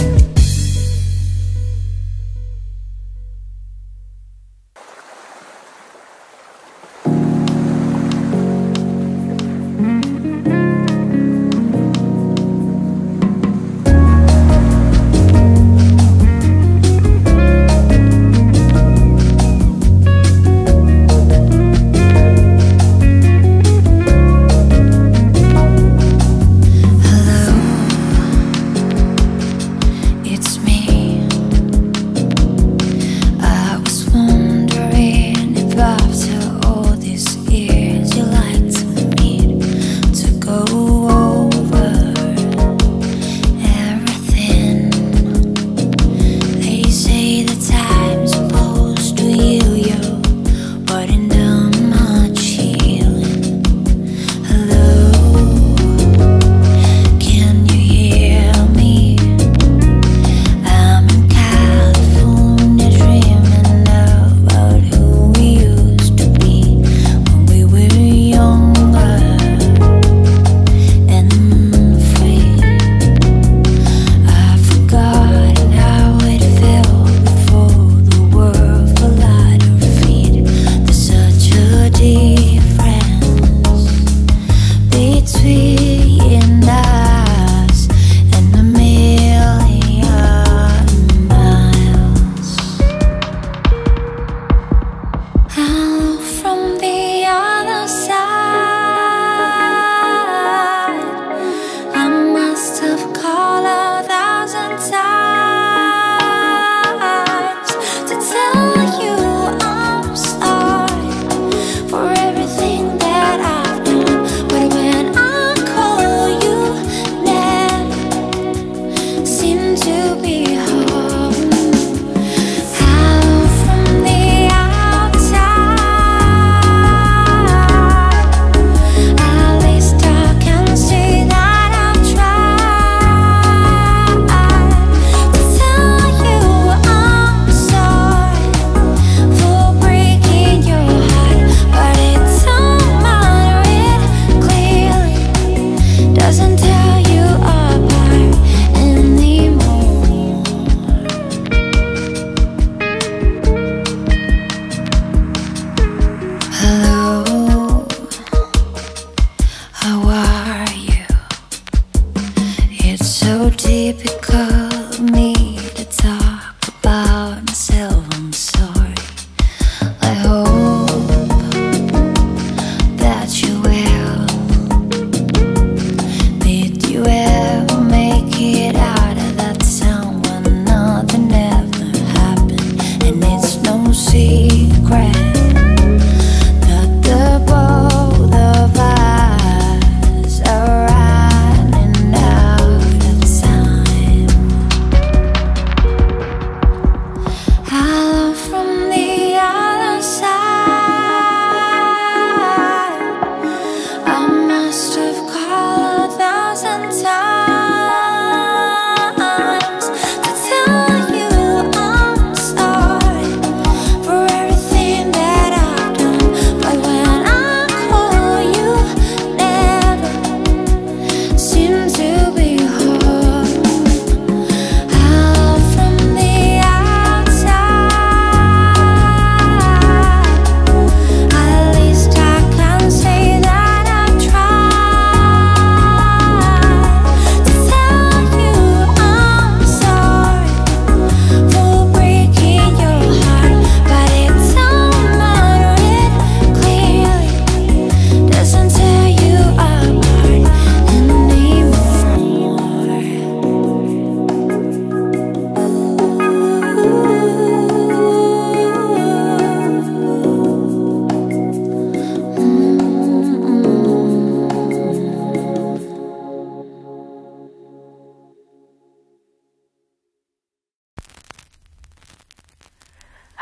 Time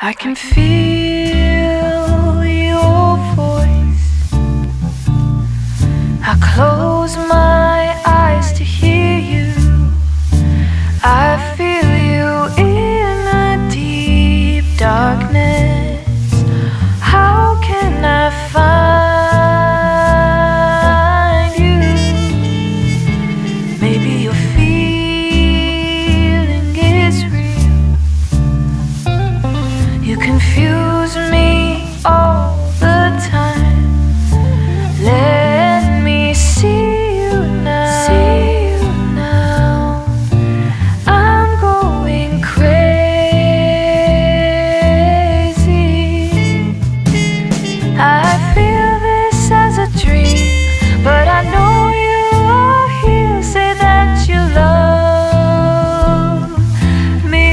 I can feel your voice. I close my eyes to hear you. I feel you in a deep darkness. How can I find you? Maybe you'll feel confuse me all the time. Let me see you now. See you now. I'm going crazy. I feel this as a dream, but I know you are here. Say that you love me.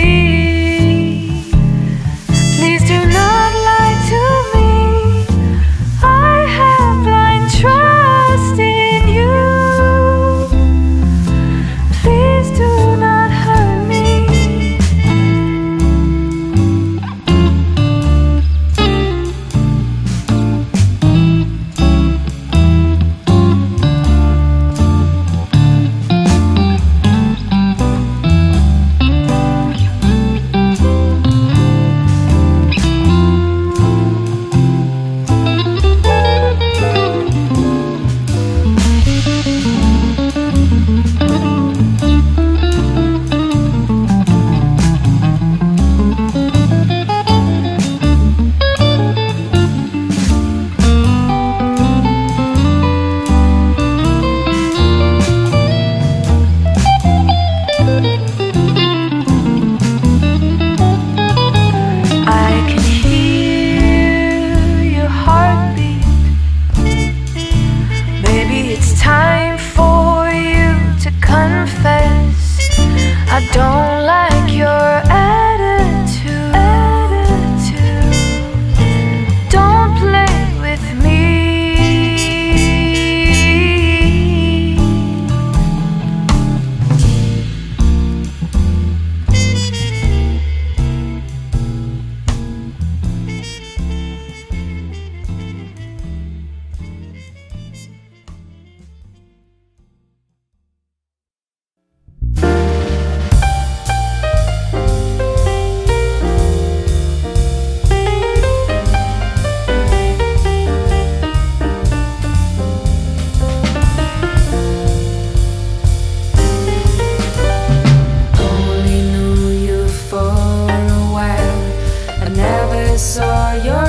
I don't like your attitude. attitude. Don't play with me.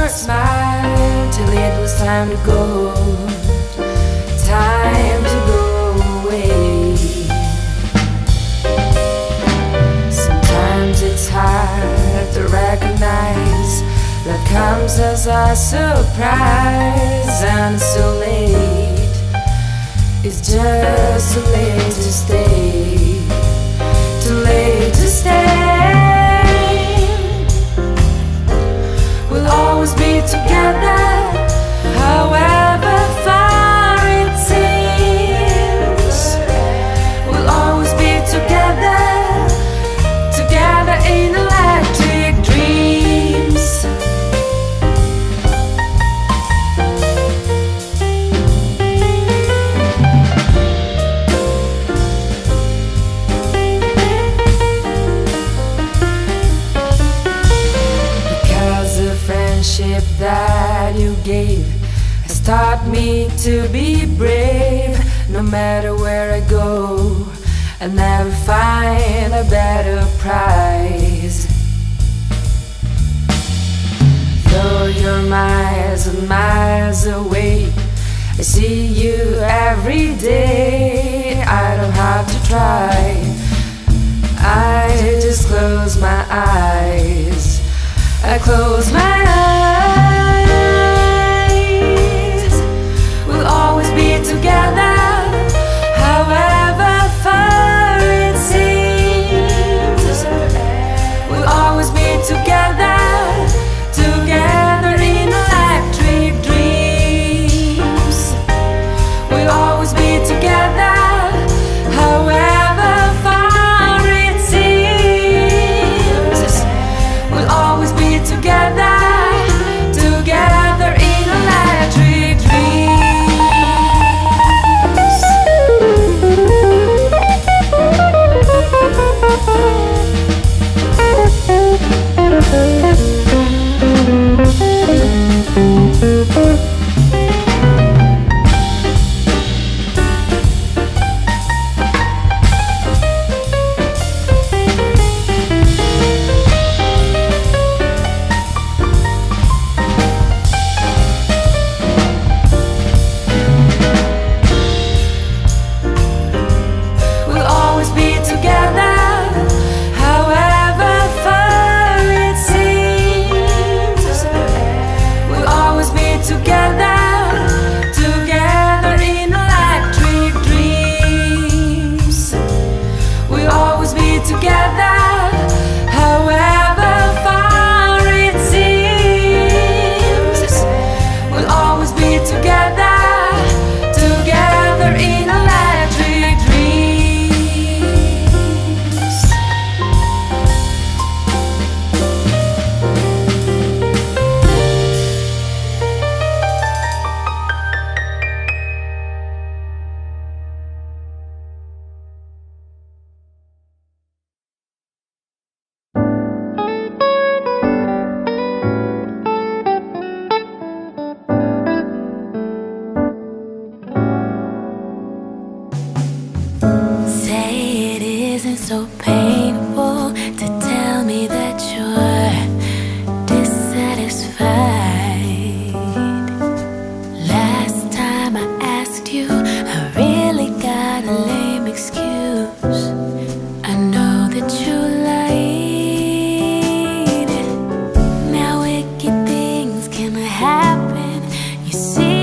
Smile till it was time to go, time to go away. Sometimes it's hard to recognize that comes as a surprise, and it's so late, it's just too late to stay, too late to stay. We'll always be together, however far it seems. We'll always be together, together in electric dreams. That you gave has taught me to be brave. No matter where I go, I'll never find a better prize. Though you're miles and miles away, I see you every day. I don't have to try, I just close my eyes, I close my eyes. We'll always be together, however far it seems. We'll always be together, together in electric dreams. We'll always be together, however far it seems. We'll always be together. so painful to tell me that you're dissatisfied. Last time I asked you, I really got a lame excuse. I know that you lied. Now wicked things can happen, you see.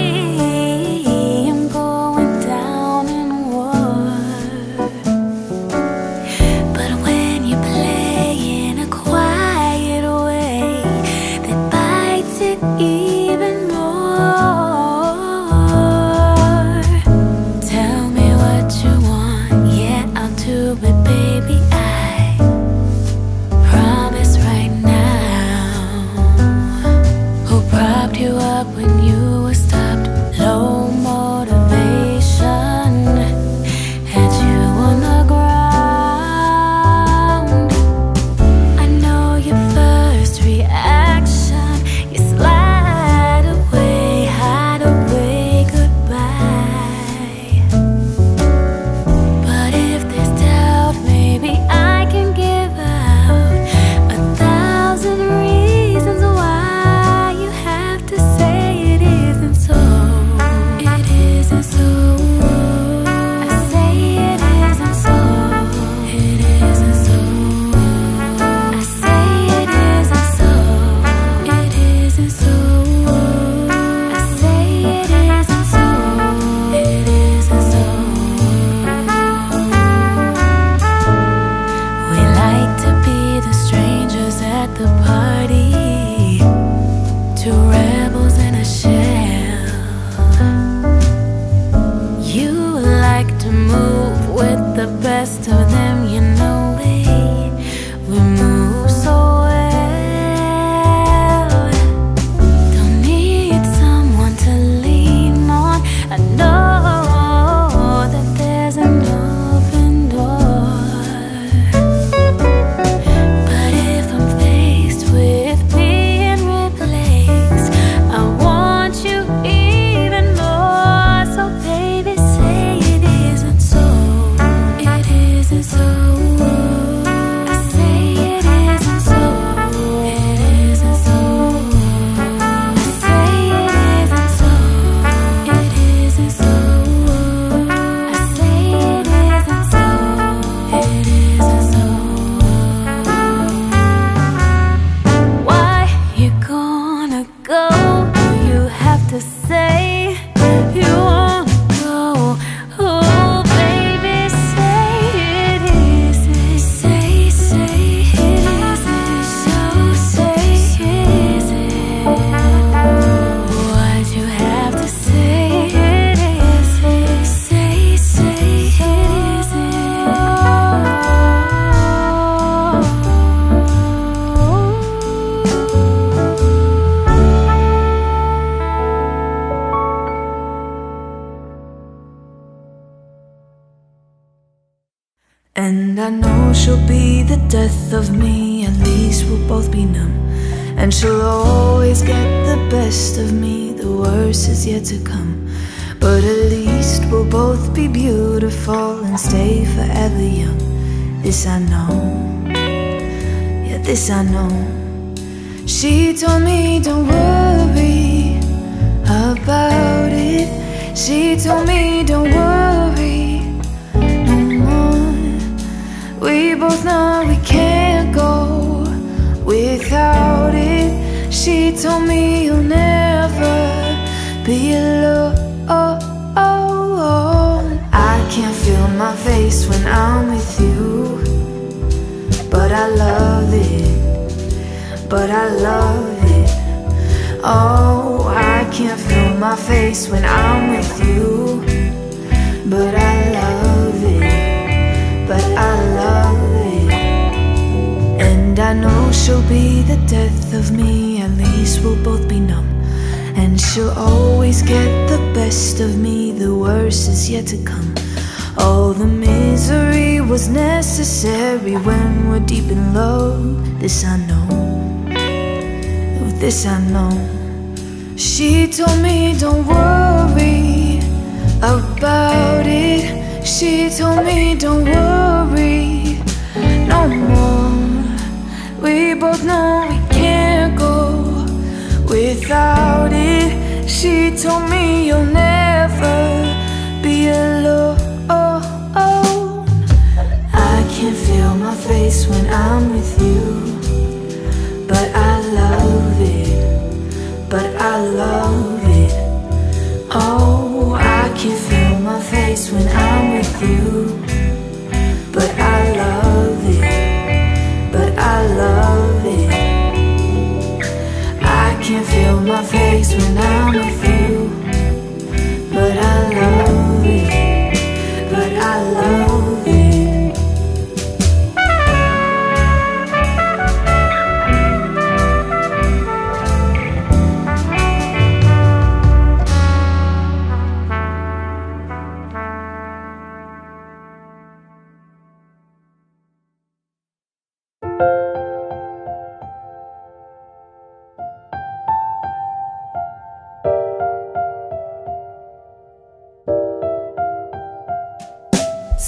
And I know she'll be the death of me, at least we'll both be numb. And she'll always get the best of me, the worst is yet to come. But at least we'll both be beautiful and stay forever young. This I know, yeah, this I know. She told me don't worry about it. She told me don't worry. We both know we can't go without it. She told me you'll never be alone. I can't feel my face when I'm with you, but I love it, but I love it. Oh, I can't feel my face when I'm with you, but I love it, but I love it. And I know she'll be the death of me, at least we'll both be numb. And she'll always get the best of me, the worst is yet to come. All the misery was necessary when we're deep in love. This I know, oh, this I know. She told me don't worry about it. She told me don't worry, both know we can't go without it. She told me you'll never be alone. I can feel my face when I'm with you, but I love it, but I love it. Oh, I can feel my face when I'm with you, but I love it, but I love it. I can feel my face when I'm with you, but I love it, but I love it.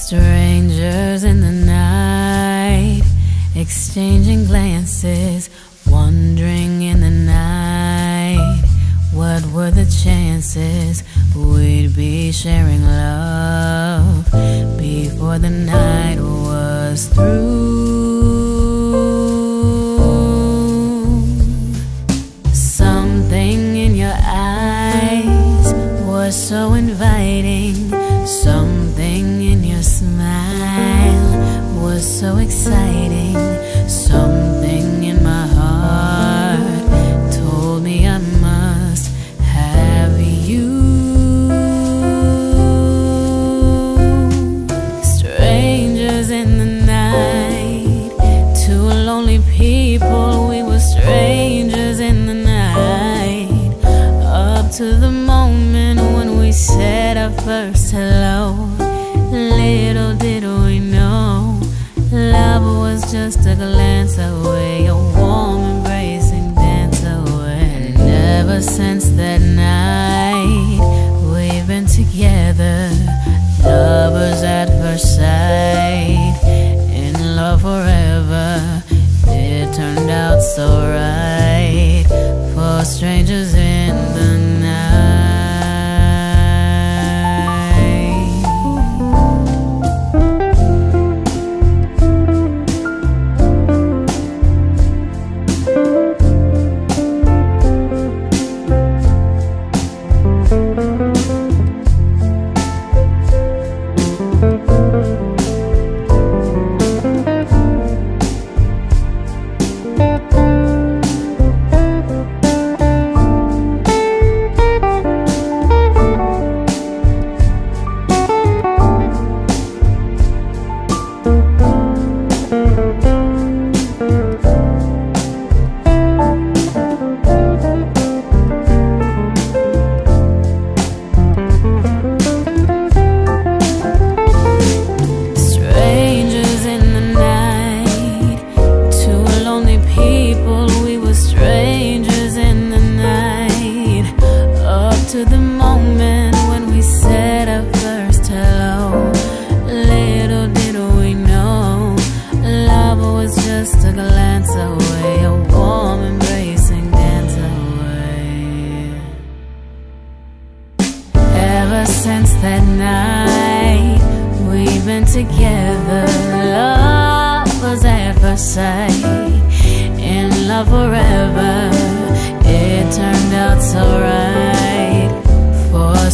Strangers in the night, exchanging glances, wondering in the night, what were the chances we'd be sharing love before the night was through. Something in your eyes was so inviting, something in your smile was so exciting, something in my heart told me I must have you. Strangers in the night, two lonely people, we were strangers in the night, up to the moment when we said our first hello. Little did we know, love was just a glance away, a warm embracing dance away. And ever since that night, we've been together, lovers at first sight, in love forever. It turned out so right for strangers in the night.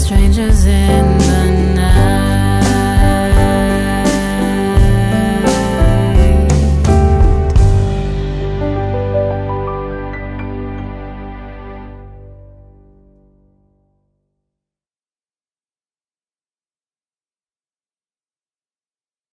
Strangers in the night.